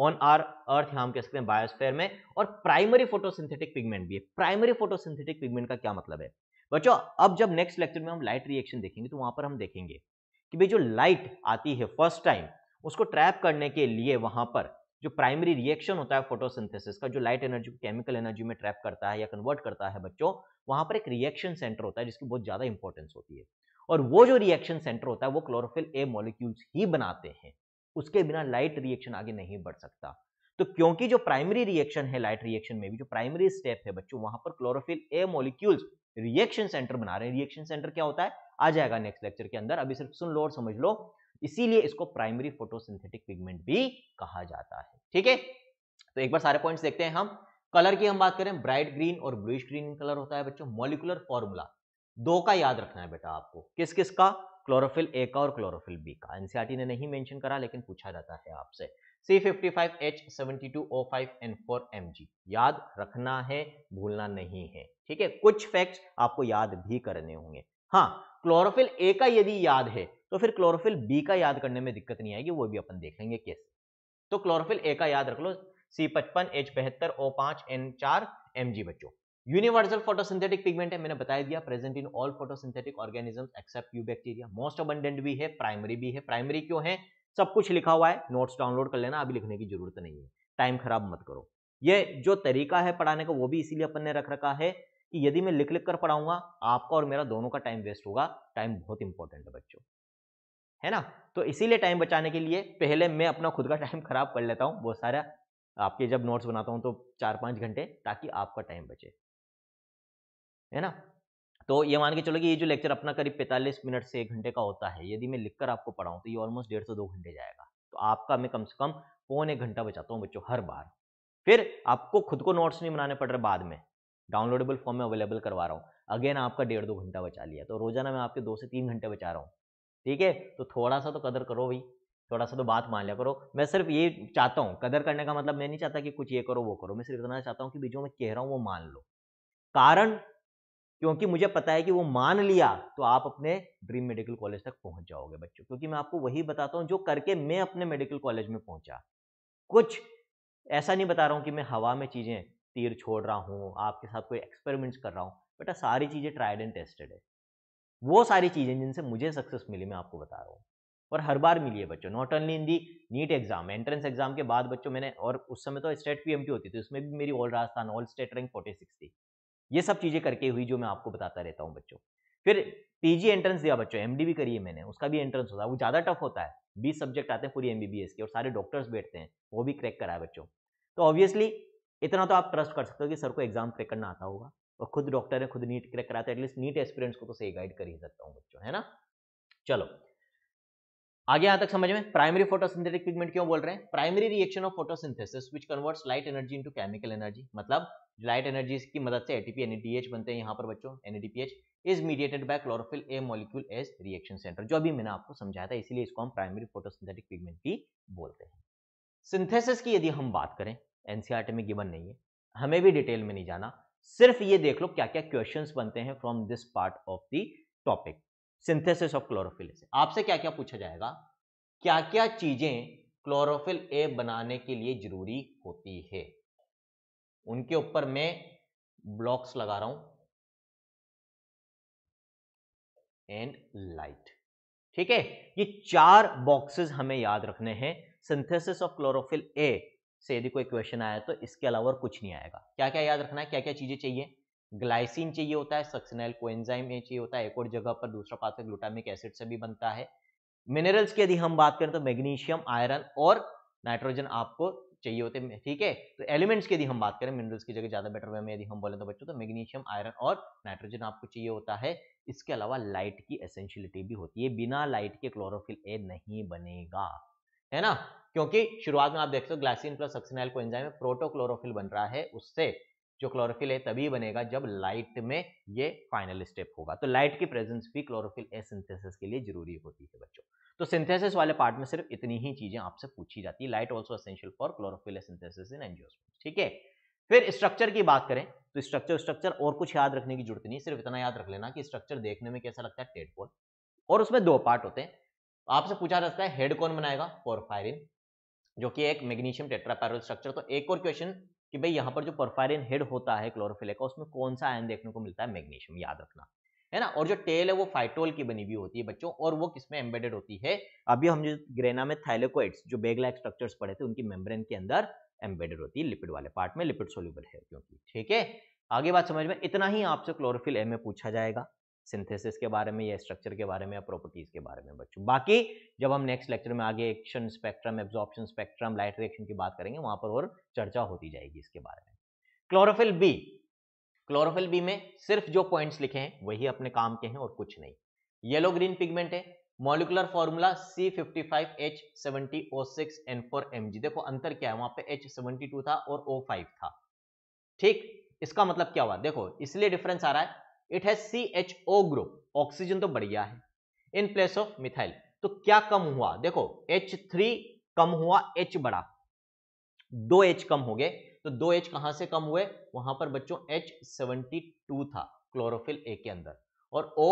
on our earth, हम कह सकते हैं बायोस्फीयर में, और प्राइमरी फोटोसिंथेटिक पिगमेंट भी है। प्राइमरी फोटोसिंथेटिक पिगमेंट का क्या मतलब है बच्चों? अब जब नेक्स्ट लेक्चर में हम लाइट रिएक्शन देखेंगे तो वहां पर हम देखेंगे कि भाई जो लाइट आती है फर्स्ट टाइम, उसको ट्रैप करने के लिए वहां पर जो प्राइमरी रिएक्शन होता है फोटोसिंथेसिस का, जो लाइट एनर्जी को केमिकल एनर्जी में ट्रैप करता है या कन्वर्ट करता है बच्चों, वहां पर एक रिएक्शन सेंटर होता है जिसकी बहुत ज्यादा इंपॉर्टेंस होती है, और वो जो रिएक्शन सेंटर होता है वो क्लोरोफिल ए मॉलिक्यूल्स ही बनाते हैं। उसके बिना लाइट रिएक्शन आगे नहीं बढ़ सकता। तो क्योंकि जो प्राइमरी रिएक्शन है लाइट रिएक्शन में भी जो प्राइमरी स्टेप है बच्चों, वहां पर क्लोरोफिल ए मॉलिक्यूल्स रिएक्शन सेंटर बना रहे हैं। रिएक्शन सेंटर क्या होता है आ जाएगा नेक्स्ट लेक्चर के अंदर, अभी सिर्फ सुन लो और समझ लो। इसीलिए इसको प्राइमरी फोटोसिंथेटिक पिगमेंट भी कहा जाता है। ठीक है, तो एक बार सारे पॉइंट्स देखते हैं हम। कलर की हम बात करें, ब्राइट ग्रीन और ब्लूइश ग्रीन कलर होता है बच्चों। मॉलिक्यूलर फॉर्मूला दो का याद रखना है बेटा आपको, किस किस का, क्लोरोफिल ए का और क्लोरोफिल बी का। एनसीईआरटी ने नहीं मेंशन करा लेकिन पूछा जाता है आपसे। C fifty five H seven two O five N four M G याद रखना है, भूलना नहीं है। ठीक है, कुछ फैक्ट्स आपको याद भी करने होंगे। हाँ, क्लोरोफिल ए का यदि याद है तो फिर क्लोरोफिल बी का याद करने में दिक्कत नहीं आएगी, वो भी अपन देखेंगे कैसे। तो क्लोरोफिल ए का याद रख लो, सी पचपन एच बहत्तर ओ पाँच एन चार एम जी बच्चों। यूनिवर्सल फोटोसिंथेटिक पिगमेंट है, मैंने बता दिया, present in all photosynthetic organisms except eubacteria. Most abundant भी है, प्राइमरी भी है। प्राइमरी क्यों है, सब कुछ लिखा हुआ है, नोट्स डाउनलोड कर लेना, अभी लिखने की जरूरत नहीं है, टाइम खराब मत करो। ये जो तरीका है पढ़ाने का वो भी इसीलिए अपन ने रख रखा है कि यदि मैं लिख लिख कर पढ़ाऊंगा आपका और मेरा दोनों का टाइम वेस्ट होगा। टाइम बहुत इंपॉर्टेंट है बच्चों, है ना। तो इसीलिए टाइम बचाने के लिए पहले मैं अपना खुद का टाइम खराब कर लेता हूँ बहुत सारा, आपके जब नोट्स बनाता हूँ तो चार पाँच घंटे, ताकि आपका टाइम बचे, है ना। तो ये मान के चलो कि ये जो लेक्चर अपना करीब पैंतालीस मिनट से एक घंटे का होता है, यदि मैं लिखकर आपको पढ़ाऊँ तो ये ऑलमोस्ट डेढ़ से दो घंटे जाएगा। तो आपका मैं कम से कम पौने घंटा बचाता हूँ बच्चों हर बार। फिर आपको खुद को नोट्स नहीं बनाने पड़ रहे, बाद में डाउनलोडेबल फॉर्म में अवेलेबल करवा रहा हूँ। अगेन आपका डेढ़ दो घंटा बचा लिया, तो रोजाना मैं आपके दो से तीन घंटे बचा रहा हूँ। ठीक है, तो थोड़ा सा तो कदर करो भाई, थोड़ा सा तो बात मान लिया करो। मैं सिर्फ ये चाहता हूँ, कदर करने का मतलब मैं नहीं चाहता कि कुछ ये करो वो करो, मैं सिर्फ इतना चाहता हूँ कि जो मैं कह रहा हूँ वो मान लो। कारण क्योंकि मुझे पता है कि वो मान लिया तो आप अपने ड्रीम मेडिकल कॉलेज तक पहुँच जाओगे बच्चों, क्योंकि मैं आपको वही बताता हूँ जो करके मैं अपने मेडिकल कॉलेज में पहुँचा। कुछ ऐसा नहीं बता रहा हूँ कि मैं हवा में चीज़ें तीर छोड़ रहा हूँ, आपके साथ कोई एक्सपेरिमेंट्स कर रहा हूँ बेटा, सारी चीज़ें ट्राइड एंड टेस्टेड है। वो सारी चीज़ें जिनसे मुझे सक्सेस मिली मैं आपको बता रहा हूँ, और हर बार मिली है बच्चों। Not only in the NEET exam, entrance exam के बाद बच्चों मैंने, और उस समय तो स्टेट पीएमटी होती थी, उसमें भी मेरी all Rajasthan all state rank forty six थी। ये सब चीज़ें करके हुई जो मैं आपको बताता रहता हूँ बच्चों। फिर पीजी एंट्रेंस दिया बच्चों, एमडी भी करी है मैंने, उसका भी एंट्रेंस होता है, वो ज़्यादा टफ होता है। बीस सब्जेक्ट आते हैं पूरी एमबीबीएस के और सारे डॉक्टर्स बैठते हैं, वो भी क्रैक करा है बच्चों। तो ऑब्वियसली इतना तो आप ट्रस्ट कर सकते हो कि सर को एग्जाम क्रैक करना आता होगा, और खुद डॉक्टर है, खुद नीट क्रैक कराते हैं, एटलीस्ट नीट एस्पिरेंट्स को तो सही गाइड कर ही सकता हूँ बच्चों, है ना। चलो आगे, यहाँ तक समझ में। प्राइमरी फोटोसिंथेटिक पिगमेंट क्यों बोल रहे हैं, primary reaction of फोटोसिंथेसिस which converts light energy into chemical energy, मतलब लाइट एनर्जी की मदद से एटीपी एनएडीएच बनते हैं। यहाँ पर बच्चों एनएडीपीएच is mediated by क्लोरोफिल A molecule as reaction centre, जो अभी मैंने आपको समझाया था, इसीलिए इसको हम प्राइमरी फोटोसिंथेटिक पिगमेंट भी बोलते हैं। सिंथेसिस की यदि हम बात करें, एनसीईआरटी में गिवन नहीं है, हमें भी डिटेल में नहीं जाना, सिर्फ ये देख लो क्या क्या क्वेश्चंस बनते हैं from this part of the topic synthesis of क्लोरोफिल। आपसे क्या क्या पूछा जाएगा, क्या क्या चीजें क्लोरोफिल ए बनाने के लिए जरूरी होती है, उनके ऊपर मैं ब्लॉक्स लगा रहा हूं, एंड लाइट। ठीक है, ये चार बॉक्सेस हमें याद रखने हैं सिंथेसिस ऑफ क्लोरोफिल ए से। यदि कोई क्वेश्चन आया तो इसके अलावा कुछ नहीं आएगा। क्या क्या याद रखना है, क्या क्या चीजें चाहिए, ग्लाइसिन चाहिए होता है, सक्सिनाइल कोएंजाइम ए चाहिए होता है, एक और जगह पर दूसरा पात्र ग्लूटामिक एसिड से भी बनता है। मिनरल्स की यदि हम बात करें तो मैग्नीशियम, आयरन और नाइट्रोजन आपको चाहिए होते हैं। ठीक है, तो एलिमेंट्स की यदि हम बात करें, मिनरल्स की जगह ज्यादा बेटर वे में यदि हम बोले तो बच्चों तो मैग्नीशियम, आयरन और नाइट्रोजन आपको चाहिए होता है। इसके अलावा लाइट की एसेंशियलिटी भी होती है, बिना लाइट के क्लोरोफिल ए नहीं बनेगा, है ना। क्योंकि शुरुआत में आप देखते हो ग्लाइसिन प्लस सक्सिनाइल कोएंजाइम में प्रोटोक्लोरोफिल बन रहा है, उससे जो क्लोरोफिल है तभी बनेगा जब लाइट में ये फाइनल स्टेप होगा। तो लाइट की प्रेजेंस भी क्लोरोफिल ए सिंथेसिस के लिए जरूरी होती है बच्चों। तो सिंथेसिस वाले पार्ट में सिर्फ इतनी ही चीजें आपसे पूछी जाती है। Light also essential for क्लोरोफिल A synthesis in angiosperms. ठीक है, फिर स्ट्रक्चर की बात करें तो स्ट्रक्चर स्ट्रक्चर और कुछ याद रखने की जरूरत नहीं, सिर्फ इतना याद रख लेना कि स्ट्रक्चर देखने में कैसा लगता है, टेडपोल, और उसमें दो पार्ट होते हैं। आपसे पूछा जाता है हेड कौन बनाएगा, पोरफायरिन, जो कि एक मैग्नीशियम टेट्रापाइरुल स्ट्रक्चर। तो एक और क्वेश्चन कि भाई यहाँ पर जो पोरफायरिन हेड होता है क्लोरोफिल का, उसमें कौन सा आयन देखने को मिलता है, मैग्नीशियम, याद रखना, है ना। और जो टेल है वो फाइटोल की बनी हुई होती है बच्चों, और वो किसमें एम्बेडेड होती है, अभी हम जो ग्रेना में थाइलेकोइड्स जो बेग-लाइक स्ट्रक्चर्स पढ़े थे उनकी मेम्ब्रेन के अंदर एम्बेडेड होती है, लिपिड वाले पार्ट में, लिपिड सोल्यूबल है क्योंकि। ठीक है, आगे बात समझ में। इतना ही आपसे क्लोरोफिल ए में पूछा जाएगा। सिंथेसिस के बारे में या स्ट्रक्चर के बारे में या प्रॉपर्टीज के बारे में बच्चों। बाकी जब हम नेक्स्ट लेक्चर में आगे action spectrum, absorption spectrum, light reaction की बात करेंगे वहां पर और चर्चा होती जाएगी इसके बारे में। क्लोरोफिल बी, क्लोरोफिल बी में सिर्फ जो पॉइंट्स लिखे हैं वही अपने काम के हैं और कुछ नहीं। येलो ग्रीन पिगमेंट है, molecular formula C fifty five H seventy O six N four M G. देखो अंतर क्या है, वहां पे एच सेवेंटी टू था और ओ फाइव था, ठीक। इसका मतलब क्या हुआ, देखो इसलिए डिफरेंस आ रहा है, it has C H O group, oxygen तो बढ़िया है इन प्लेस ऑफ मिथाइल। तो क्या कम हुआ, देखो एच थ्री कम हुआ, H बढ़ा, दो H कम हो गए। तो दो H कहां से कम हुए, वहां पर बच्चों एच सेवेंटी टू था क्लोरोफिल ए के अंदर और ओ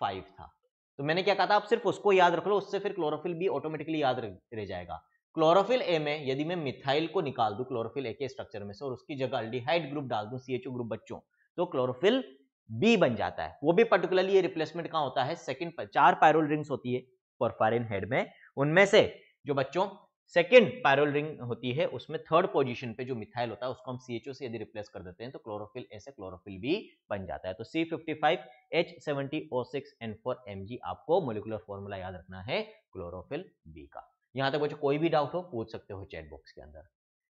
फाइव था। तो मैंने क्या कहा था, आप सिर्फ उसको याद रख लो, उससे फिर क्लोरोफिल बी ऑटोमेटिकली याद रह जाएगा। क्लोरोफिल ए में यदि मैं मिथाइल को निकाल दूं क्लोरोफिल ए के स्ट्रक्चर में से और उसकी जगह अल्डिहाइड ग्रुप डाल दूं, सीएचओ ग्रुप बच्चों, तो क्लोरोफिल बी बन जाता है। वो भी पर्टिकुलरली ये रिप्लेसमेंट कहां होता है, सेकंड पर चार पायरोल रिंग्स होती है पोरफायरिन हेड में, उनमें से जो बच्चों सेकंड पायरोल रिंग होती है उसमें थर्ड पोजीशन पे जो मिथाइल होता है उसको हम सीएचओ से यदि रिप्लेस कर देते हैं तो क्लोरोफिल ए से क्लोरोफिल बी बन जाता है। तो C fifty five H seventy O six N four M G आपको मॉलिक्यूलर फार्मूला याद रखना है क्लोरोफिल बी का। यहां तक बच्चों कोई भी डाउट हो पूछ सकते हो चैट बॉक्स के अंदर।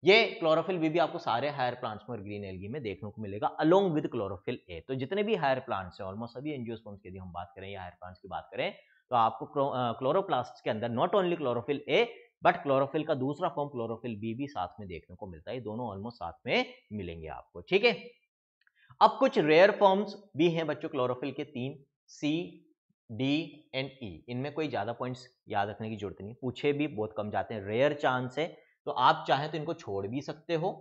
ये क्लोरोफिल बी भी आपको सारे हायर प्लांट्स में और ग्रीन एल्गी में देखने को मिलेगा अलोंग विद क्लोरोफिल ए। तो जितने भी हायर प्लांट्स हैं, ऑलमोस्ट सभी एंजियोस्पर्म्स की यदि हम बात करें या हायर प्लांट्स की बात करें, तो आपको क्लोरोप्लास्ट्स के अंदर not only क्लोरोफिल A but क्लोरोफिल का दूसरा फॉर्म क्लोरोफिल बी भी साथ में देखने को मिलता है। दोनों ऑलमोस्ट साथ में मिलेंगे आपको, ठीक है। अब कुछ रेयर फॉर्म्स भी हैं बच्चों क्लोरोफिल के, तीन सी डी एंड ई। इनमें कोई ज्यादा पॉइंट्स याद रखने की जरूरत नहीं, पूछे भी बहुत कम जाते हैं, रेयर चांस है। तो आप चाहे तो इनको छोड़ भी सकते हो,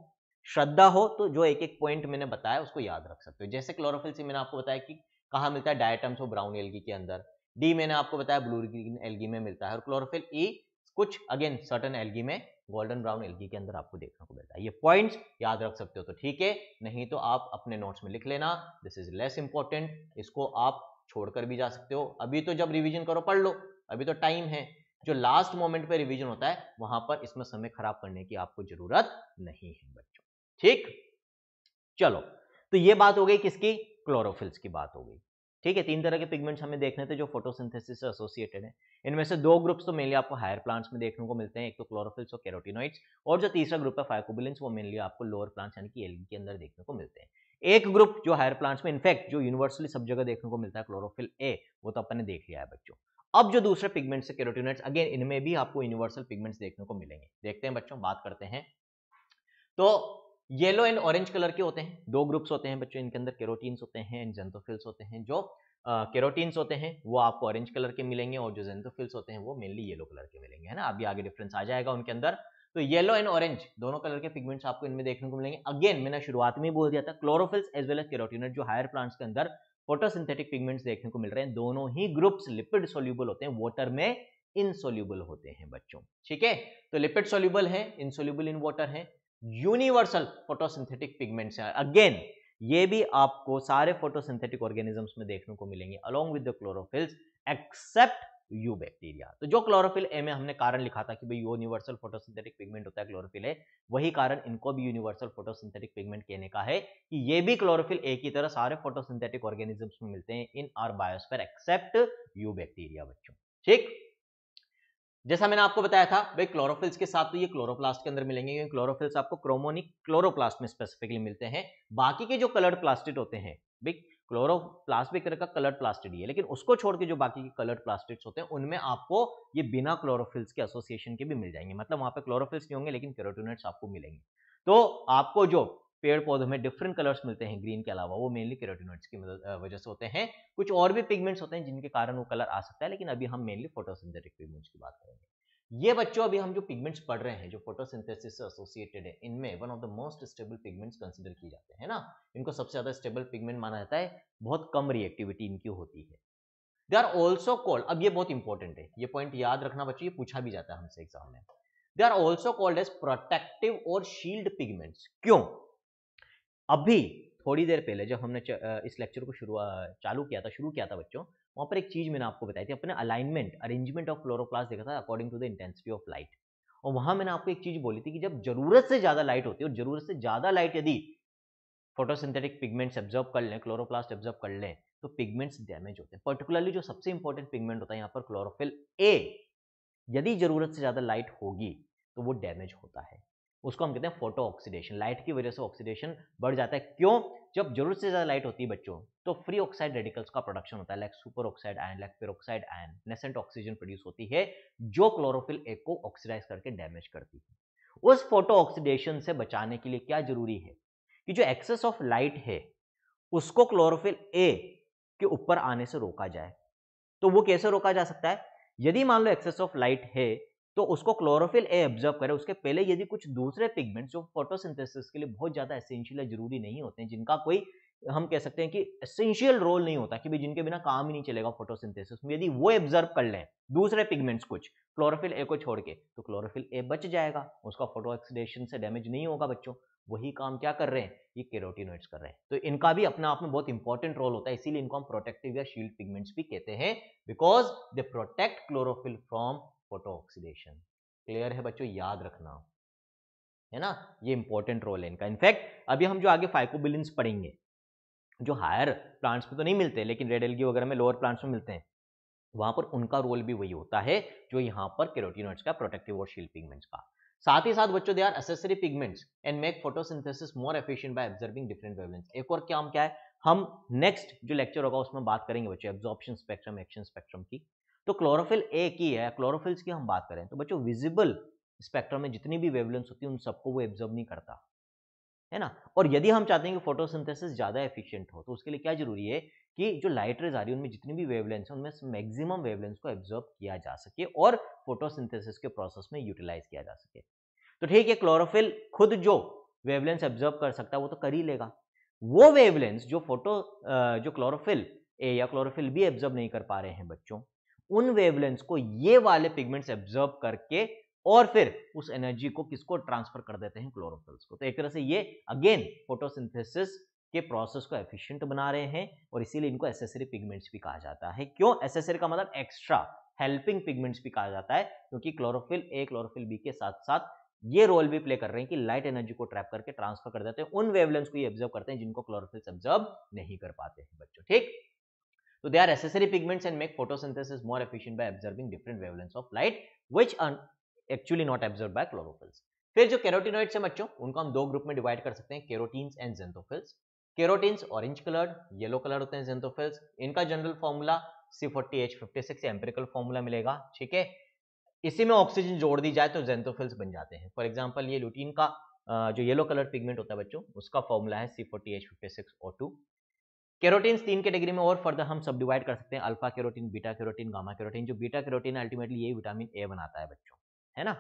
श्रद्धा हो तो जो एक एक पॉइंट मैंने बताया उसको याद रख सकते हो। जैसे क्लोरोफिल से मैंने आपको बताया कि कहाँ मिलता है, डायटम्स और ब्राउन एलगी के अंदर। डी मैंने आपको बताया ब्लू ग्रीन एलगी में मिलता है, और क्लोरोफिल ई कुछ अगेन सर्टन एलगी में गोल्डन ब्राउन एलगी के अंदर आपको देखने को मिलता है। ये पॉइंट्स याद रख सकते हो तो ठीक है, नहीं तो आप अपने नोट्स में लिख लेना, दिस इज लेस इंपॉर्टेंट, इसको आप छोड़कर भी जा सकते हो। अभी तो जब रिवीजन करो पढ़ लो, अभी तो टाइम है। जो लास्ट मोमेंट पे रिवीजन होता है वहां पर इसमें समय खराब करने की आपको जरूरत नहीं है बच्चों, ठीक। चलो तो ये बात हो गई किसकी, क्लोरोफिल्स की बात हो गई, ठीक है। तीन तरह के पिगमेंट्स हमें देखने थे जो फोटोसिंथेसिस से एसोसिएटेड है। इनमें से दो ग्रुप्स तो मेनली आपको हायर प्लांट्स में देखने को मिलते हैं, एक तो क्लोरोफिल्स और कैरोटिनॉइड्स, और जो तीसरा ग्रुप है फाइकोबिलिन्स वो मेनली आपको लोअर प्लांट्स यानी कि एल्गी के अंदर देखने को मिलते हैं। एक ग्रुप जो हायर प्लांट्स में इनफैक्ट जो यूनिवर्सली सब जगह देखने को मिलता है क्लोरोफिल ए, वो तो अपन ने देख लिया है बच्चों। अब जो दूसरे पिगमेंट्स हैं कैरोटिनॉइड्स, अगेन इनमें भी आपको यूनिवर्सल पिगमेंट्स देखने को मिलेंगे। देखते हैं बच्चों, बात करते हैं। तो येलो एंड ऑरेंज कलर के होते हैं, दो ग्रुप्स होते हैं बच्चों इनके अंदर, कैरोटीन्स होते हैं एंड जेंथोफिल्स होते हैं। जो कैरोटीन्स होते हैं वो आपको ऑरेंज कलर के मिलेंगे और जो जेंथोफिल्स होते हैं वो मेनली येलो कलर के मिलेंगे, है ना। अभी आगे डिफरेंस आ जाएगा उनके अंदर। तो येलो एंड ऑरेंज दोनों कलर के पिगमेंट्स आपको इनमें देखने को मिलेंगे। अगेन मैंने शुरुआत में ही बोल दिया था, chlorophylls as well as carotenoid जो हायर प्लांट्स के अंदर फोटोसिंथेटिक पिगमेंट्स देखने को मिल रहे हैं, दोनों ही ग्रुप्स लिपिड सोल्यूबल होते हैं, वाटर में इनसोल्यूबल होते हैं बच्चों, ठीक है। तो लिपिड सोल्यूबल है, इनसोल्यूबल इन वाटर है, यूनिवर्सल फोटोसिंथेटिक पिगमेंट्स है। अगेन ये भी आपको सारे फोटोसिंथेटिक ऑर्गेनिजम्स में देखने को मिलेंगे along with the chlorophylls except eubacteria. तो जो क्लोरोफिल ए में हमने कारण लिखा था कि भाई यूनिवर्सल फोटोसिंथेटिक पिगमेंट होता है क्लोरोफिल ए, वही कारण इनको भी यूनिवर्सल फोटोसिंथेटिक पिगमेंट कहने का है कि ये भी क्लोरोफिल ए की तरह सारे फोटोसिंथेटिक ऑर्गेनिजम्स में मिलते हैं in our biosphere except eubacteria बच्चों, ठीक। जैसा मैंने आपको बताया था भाई क्लोरोफिल्स के साथ तो ये क्लोरोप्लास्ट के अंदर मिलेंगे क्योंकि क्लोरोफिल्स आपको क्रोमोनिक क्लोरोप्लास्ट में स्पेसिफिकली मिलते हैं। बाकी के जो कलर्ड प्लास्टिड होते हैं, भाई क्लोरोप्लास्ट भी एक तरह का कलर्ड प्लास्टिड ही है, लेकिन उसको छोड़ के जो बाकी के कलर्ड प्लास्टिड्स होते हैं उनमें आपको ये बिना क्लोरोफिल्स के एसोसिएशन के भी मिल जाएंगे। मतलब वहां पे क्लोरोफिल्स नहीं होंगे लेकिन कैरोटिनॉइड्स आपको मिलेंगे। तो आपको जो पेड़ पौधों में डिफरेंट कलर्स मिलते हैं ग्रीन के अलावा, वो मेनली कैरोटिनॉइड्स की वजह से होते हैं। कुछ और भी पिगमेंट्स होते हैं जिनके कारण वो कलर आ सकता है, लेकिन अभी हम मेनली फोटोसिंथेटिक पिगमेंट्स की बात करेंगे। ये बच्चों अभी हम जो पिगमेंट्स पढ़ रहे हैं जो फोटोसिंथेसिस से एसोसिएटेड है, इनमें one of the most stable pigments consider किए जाते हैं, है ना। इनको सबसे ज्यादा स्टेबल पिगमेंट माना जाता है, बहुत कम रिएक्टिविटी इनकी होती है। दे आर ऑल्सो कॉल्ड, अब ये बहुत इंपॉर्टेंट है, ये पॉइंट याद रखना बच्चों, ये पूछा भी जाता है हमसे एग्जाम में। They are also called as protective और शील्ड पिगमेंट्स। क्यों? अभी थोड़ी देर पहले जब हमने इस लेक्चर को शुरू चालू किया था शुरू किया था बच्चों, वहाँ पर एक चीज़ मैंने आपको बताई थी, अपने अलाइनमेंट अरेंजमेंट ऑफ क्लोरोप्लास्ट देखा था according to the intensity of light. और वहाँ मैंने आपको एक चीज़ बोली थी कि जब जरूरत से ज़्यादा लाइट होती है और जरूरत से ज़्यादा लाइट यदि फोटोसिंथेटिक पिगमेंट्स एब्जॉर्ब कर लें, क्लोरोप्लास्ट एब्जॉर्ब कर लें तो पिगमेंट्स डैमेज होते हैं। पर्टिकुलरली जो सबसे इंपॉर्टेंट पिगमेंट होता है यहाँ पर क्लोरोफिल ए, यदि जरूरत से ज़्यादा लाइट होगी तो वो डैमेज होता है, उसको हम कहते हैं फोटो ऑक्सीडेशन। लाइट की वजह से ऑक्सीडेशन बढ़ जाता है। क्यों? जब जरूरत से ज़्यादा लाइट होती है बच्चों तो फ्री ऑक्साइड रेडिकल्स का प्रोडक्शन होता है, like super oxide ion, like peroxide ion, nascent oxygen produce होती है जो क्लोरोफिल ए को ऑक्सीडाइज करके डैमेज करती है। उस फोटो ऑक्सीडेशन से बचाने के लिए क्या जरूरी है कि जो एक्सेस ऑफ लाइट है उसको क्लोरोफिल ए के ऊपर आने से रोका जाए। तो वो कैसे रोका जा सकता है? यदि मान लो एक्सेस ऑफ लाइट है तो उसको क्लोरोफिल ए एब्जॉर्ब करे, उसके पहले यदि कुछ दूसरे पिगमेंट्स जो फोटोसिंथेसिस के लिए बहुत ज़्यादा एसेंशियल या जरूरी नहीं होते हैं, जिनका कोई हम कह सकते हैं कि एसेंशियल रोल नहीं होता कि भाई जिनके बिना काम ही नहीं चलेगा फोटोसिंथेसिस में, यदि वो एब्जॉर्ब कर लें दूसरे पिगमेंट्स कुछ क्लोरोफिल ए को छोड़ के, तो क्लोरोफिल ए बच जाएगा, उसका फोटो ऑक्सीडेशन से डैमेज नहीं होगा। बच्चों वही काम क्या कर रहे हैं ये कैरोटीनॉइड्स कर रहे हैं, तो इनका भी अपने आप में बहुत इंपॉर्टेंट रोल होता है, इसीलिए इनको हम प्रोटेक्टिव या शील्ड पिगमेंट्स भी कहते हैं, because they protect क्लोरोफिल from photo oxidation. Clear है बच्चों? याद रखना है ना, ये इंपॉर्टेंट रोल है इनका। इनफैक्ट अभी हम जो आगे फाइकोबिलिन्स पढ़ेंगे जो हायर प्लांट्स में तो नहीं मिलते लेकिन रेड एल्गी वगैरह में लोअर प्लांट्स में मिलते हैं, वहां पर उनका रोल भी वही होता है जो यहाँ पर कैरोटीनॉइड्स का, प्रोटेक्टिव और शील्ड पिगमेंट्स का। साथ ही साथ बच्चों they are accessory pigments and make फोटोसिंथेसिस more efficient by observing different wavelengths. एक और क्या हम क्या है हम नेक्स्ट जो लेक्चर होगा उसमें बात करेंगे बच्चों एब्जॉर्प्शन स्पेक्ट्रम, एक्शन स्पेक्ट्रम की। तो क्लोरोफिल ए की है, क्लोरोफिल्स की हम बात करें तो बच्चों विजिबल स्पेक्ट्रम में जितनी भी वेवलेंथ्स होती है उन सबको वो एब्जॉर्ब नहीं करता है ना, और यदि हम चाहते हैं कि फोटोसिंथेसिस ज़्यादा एफिशिएंट हो तो उसके लिए क्या जरूरी है कि जो लाइट रेज आ रही है उनमें जितनी भी वेवलेंथ्स हैं उनमें मैक्सिमम वेवलेंथ्स को एब्जॉर्ब किया जा सके और फोटोसिंथेसिस के प्रोसेस में यूटिलाइज किया जा सके। तो ठीक है, क्लोरोफिल खुद जो वेवलेंथ्स एब्जॉर्ब कर सकता है वो तो कर ही लेगा, वो वेवलेंथ्स जो फोटो जो क्लोरोफिल ए या क्लोरोफिल बी एब्जॉर्ब नहीं कर पा रहे हैं बच्चों, उन वेवलेंथ्स को ये वाले पिगमेंट्स एब्जॉर्ब करके और फिर उस एनर्जी को किसको ट्रांसफर कर देते हैं क्लोरोफिल्स को। तो एक तरह से ये अगेन फोटोसिंथेसिस के प्रोसेस को एफिशिएंट बना रहे हैं और इसीलिए इनको एक्सेसरी पिगमेंट्स भी कहा जाता है। क्यों? एक्सेसरी का मतलब एक्स्ट्रा, हेल्पिंग पिगमेंट्स भी कहा जाता है क्योंकि क्लोरोफिल ए क्लोरोफिल बी के साथ साथ ये रोल भी प्ले कर रहे हैं कि लाइट एनर्जी को ट्रैप करके ट्रांसफर कर देते हैं, उन वेवलेंथ्स को ये एब्जॉर्ब करते हैं जिनको क्लोरोफिल्स एब्जॉर्ब नहीं कर पाते हैं बच्चों। ठीक, तो they are accessory pigments and make फोटोसिंथेसिस more efficient by absorbing different wavelengths of light which actually not absorb by chlorophylls. फिर जो कैरोटीनॉइड्स हैं बच्चों उनको हम दो ग्रुप में डिवाइड कर सकते हैं, carotenes and xanthophylls. Carotenes orange coloured, yellow colour होते हैं, जेंथोफिल्स इनका general formula C forty H fifty six empirical formula मिलेगा। ठीक है, इसी में ऑक्सीजन जोड़ दी जाए तो जेंथोफिल्स बन जाते हैं। फॉर एग्जाम्पल ये ल्यूटीन का जो येलो कलर पिगमेंट होता है बच्चों उसका फॉर्मूला है C forty H fifty six O two. Carotenes तीन कैटेगरी में और फर्दर हम सब डिवाइड कर सकते हैं, alpha carotene, beta carotene, gamma carotene. जो बीटा कैरोटीन अल्टीमेटली यही विटामिन ए बनाता है बच्चों, है ना,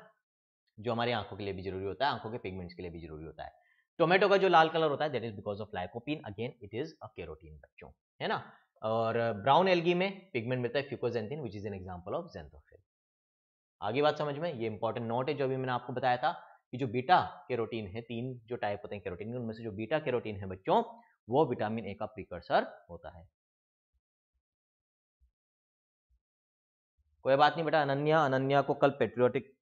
जो हमारी आंखों के लिए भी जरूरी होता है, आंखों के पिगमेंट्स के लिए भी जरूरी होता है। टोमेटो का जो लाल कलर होता है that is because of lycopene, again it is a carotene बच्चों, है ना। और ब्राउन एल्गी में पिगमेंट मिलता है fucoxanthin which is an example of xanthophyll. आगे बात समझ में, ये इंपॉर्टेंट नोट है जो अभी मैंने आपको बताया था कि जो बीटा कैरोटीन है, तीन जो टाइप होते हैं कैरोटीन के, उनमें से जो बीटा कैरोटीन है बच्चों वो विटामिन ए का प्रीकर्सर होता है। कोई बात नहीं बेटा अनन्या, अनन्या को कल पेट्रियोटिक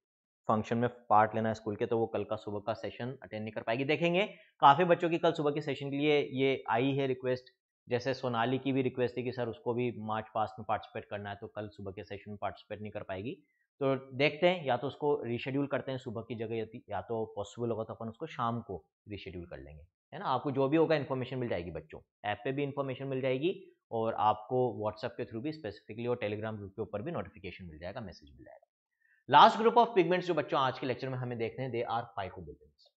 फंक्शन में पार्ट लेना है स्कूल के, तो वो कल का सुबह का सेशन अटेंड नहीं कर पाएगी। देखेंगे काफ़ी बच्चों की कल सुबह के सेशन के लिए ये आई है रिक्वेस्ट, जैसे सोनाली की भी रिक्वेस्ट थी कि सर उसको भी मार्च पास्ट में पार्टिसिपेट करना है तो कल सुबह के सेशन में पार्टिसिपेट नहीं कर पाएगी। तो देखते हैं या तो उसको रीशेड्यूल करते हैं सुबह की जगह, या तो पॉसिबल होगा तो अपन उसको शाम को रीशेड्यूल कर लेंगे, है ना। आपको जो भी होगा इन्फॉर्मेशन मिल जाएगी बच्चों, ऐप पे भी इन्फॉर्मेशन मिल जाएगी और आपको व्हाट्सएप के थ्रू भी स्पेसिफिकली और टेलीग्राम ग्रुप के ऊपर भी नोटिफिकेशन मिल जाएगा, मैसेज मिल जाएगा। लास्ट ग्रुप ऑफ पिगमेंट्स जो बच्चों आज के लेक्चर में हमें देखते हैं they are फाइकोबिलिन्स।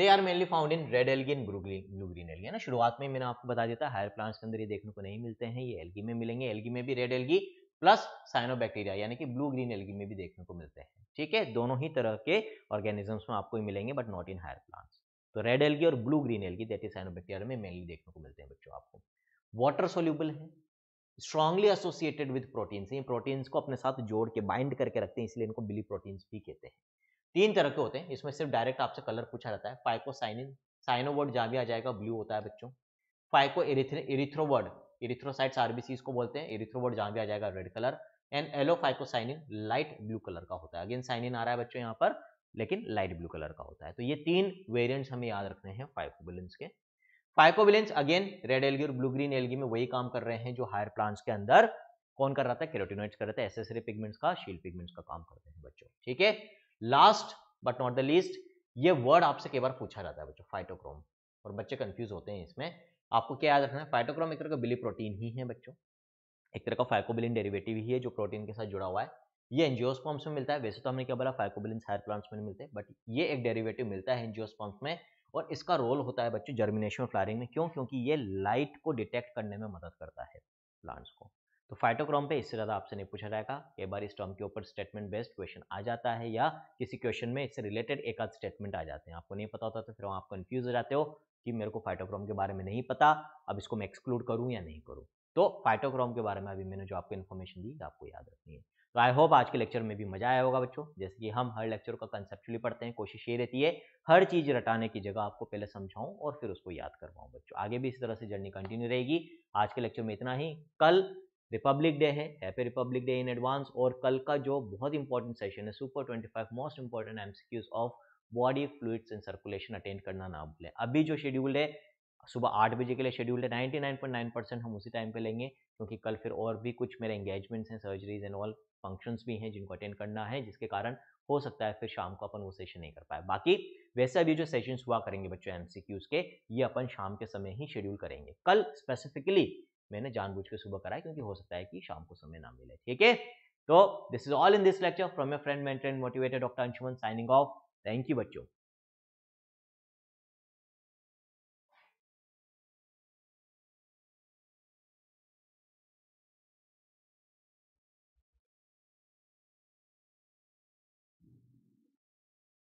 They are mainly found in red algae and blue green algae, है ना। शुरुआत में मैंने आपको बता दिया था हायर प्लांट्स के अंदर ये देखने को नहीं मिलते हैं, ये एल्गी में मिलेंगे। एल्गी में भी रेड एल्गी प्लस साइनोबैक्टीरिया यानी कि ब्लू ग्रीन एल्गी में भी देखने को मिलते हैं। ठीक है, दोनों ही तरह के ऑर्गेनिजम्स में आपको मिलेंगे but not in higher plants. तो रेड एल्गी और blue green algae that is cyanobacteria में मेनली देखने को मिलते हैं बच्चों। आपको वाटर सोल्यूबल है, स्ट्रांगली एसोसिएटेड विद प्रोटीन्स, ये प्रोटीन्स को अपने साथ जोड़ के बाइंड करके रखते हैं, इसलिए इनको बिली प्रोटीन्स भी कहते हैं। तीन तरह के होते हैं, इसमें सिर्फ डायरेक्ट आपसे कलर पूछा जाता है। फाइकोसाइनिन, साइनोवर्ड जहाँ भी आ जाएगा ब्लू होता है बच्चों। फाइको एरिथ्रोवर्ड, एरिथ्रोसाइट्स आरबीसीज को बोलते हैं, एरिथ्रोवर्ड जहाँ भी आ जाएगा red colour. And yellow फाइकोसाइनिन light blue colour का होता है, अगेन साइनिन आ रहा है बच्चों यहाँ पर। लेकिन लाइट ब्लू कलर का होता है। तो ये तीन वेरिएंट्स हमें याद रखने हैं फाइकोविलेंस के। फाइकोविलेंस अगेन रेड एल्गी और ब्लू ग्रीन एल्गी में वही काम कर रहे हैं जो हायर प्लांट्स के अंदर कौन कर रहा था, कैरोटिनॉइड्स कर रहे थे, एक्सेसरी पिगमेंट्स का, शील्ड पिगमेंट्स का काम करते हैं बच्चों, ठीक है। Last but not the least, ये वर्ड आपसे कई बार पूछा जाता है बच्चों, फाइटोक्रोम, और बच्चे कंफ्यूज होते हैं इसमें। आपको क्या याद रखना है, फाइटोक्रोम एक तरह का बिली प्रोटीन ही है बच्चों, एक तरह का फाइकोबिलिन डेरिवेटिव ही है जो प्रोटीन के साथ जुड़ा हुआ है। ये एंजियोस्पर्म्स में मिलता है, वैसे तो हमने क्या बोला फाइकोबिलिन हायर प्लांट्स में मिलते हैं, बट ये एक डेरिवेटिव मिलता है एंजियोस्पर्म्स में, और इसका रोल होता है बच्चों जर्मिनेशन और फ्लावरिंग में। क्यों? क्योंकि ये लाइट को डिटेक्ट करने में मदद करता है प्लांट्स को। तो फाइटोक्रोम पे इससे ज़्यादा आपसे नहीं पूछा जाएगा, कई बार इस टर्म के ऊपर स्टेटमेंट बेस्ड क्वेश्चन आ जाता है या किसी क्वेश्चन में इससे रिलेटेड एक आध स्टेटमेंट आ जाते हैं, आपको नहीं पता होता तो फिर आप कन्फ्यूज हो जाते हो कि मेरे को फाइटोक्रोम के बारे में नहीं पता, अब इसको मैं एक्सक्लूड करूँ या नहीं करूँ। तो फाइटोक्रोम के बारे में अभी मैंने जो आपको इन्फॉर्मेशन दी आपको याद रखनी है। तो आई होप आज के लेक्चर में भी मजा आया होगा बच्चों। जैसे कि हम हर लेक्चर का कंसेप्चुअली पढ़ते हैं, कोशिश ये रहती है हर चीज़ रटाने की जगह आपको पहले समझाऊं और फिर उसको याद करवाऊं बच्चों। आगे भी इस तरह से जर्नी कंटिन्यू रहेगी। आज के लेक्चर में इतना ही। कल रिपब्लिक डे है, happy Republic day in advance. और कल का जो बहुत इंपॉर्टेंट सेशन है super twenty five most important एमसीक्यूज of body fluids and circulation attend करना ना भूलें। अभी जो शेड्यूल है सुबह आठ बजे के लिए शेड्यूल है, ninety nine point nine percent हम उसी टाइम पे लेंगे, क्योंकि कल फिर और भी कुछ मेरे एंगेजमेंट्स हैं, सर्जरीज एंड ऑल फंक्शंस भी हैं जिनको अटेंड करना है, जिसके कारण हो सकता है फिर शाम को अपन वो सेशन नहीं कर पाए। बाकी वैसे अभी जो सेशंस हुआ करेंगे बच्चों एमसीक्यूज के, ये अपन शाम के समय ही शेड्यूल करेंगे। कल स्पेसिफिकली मैंने जानबूझ के सुबह कराया क्योंकि हो सकता है कि शाम को समय ना मिले, ठीक है। तो this is all in this lecture from your friend mentor and motivated doctor Anshuman, signing off. Thank you बच्चों।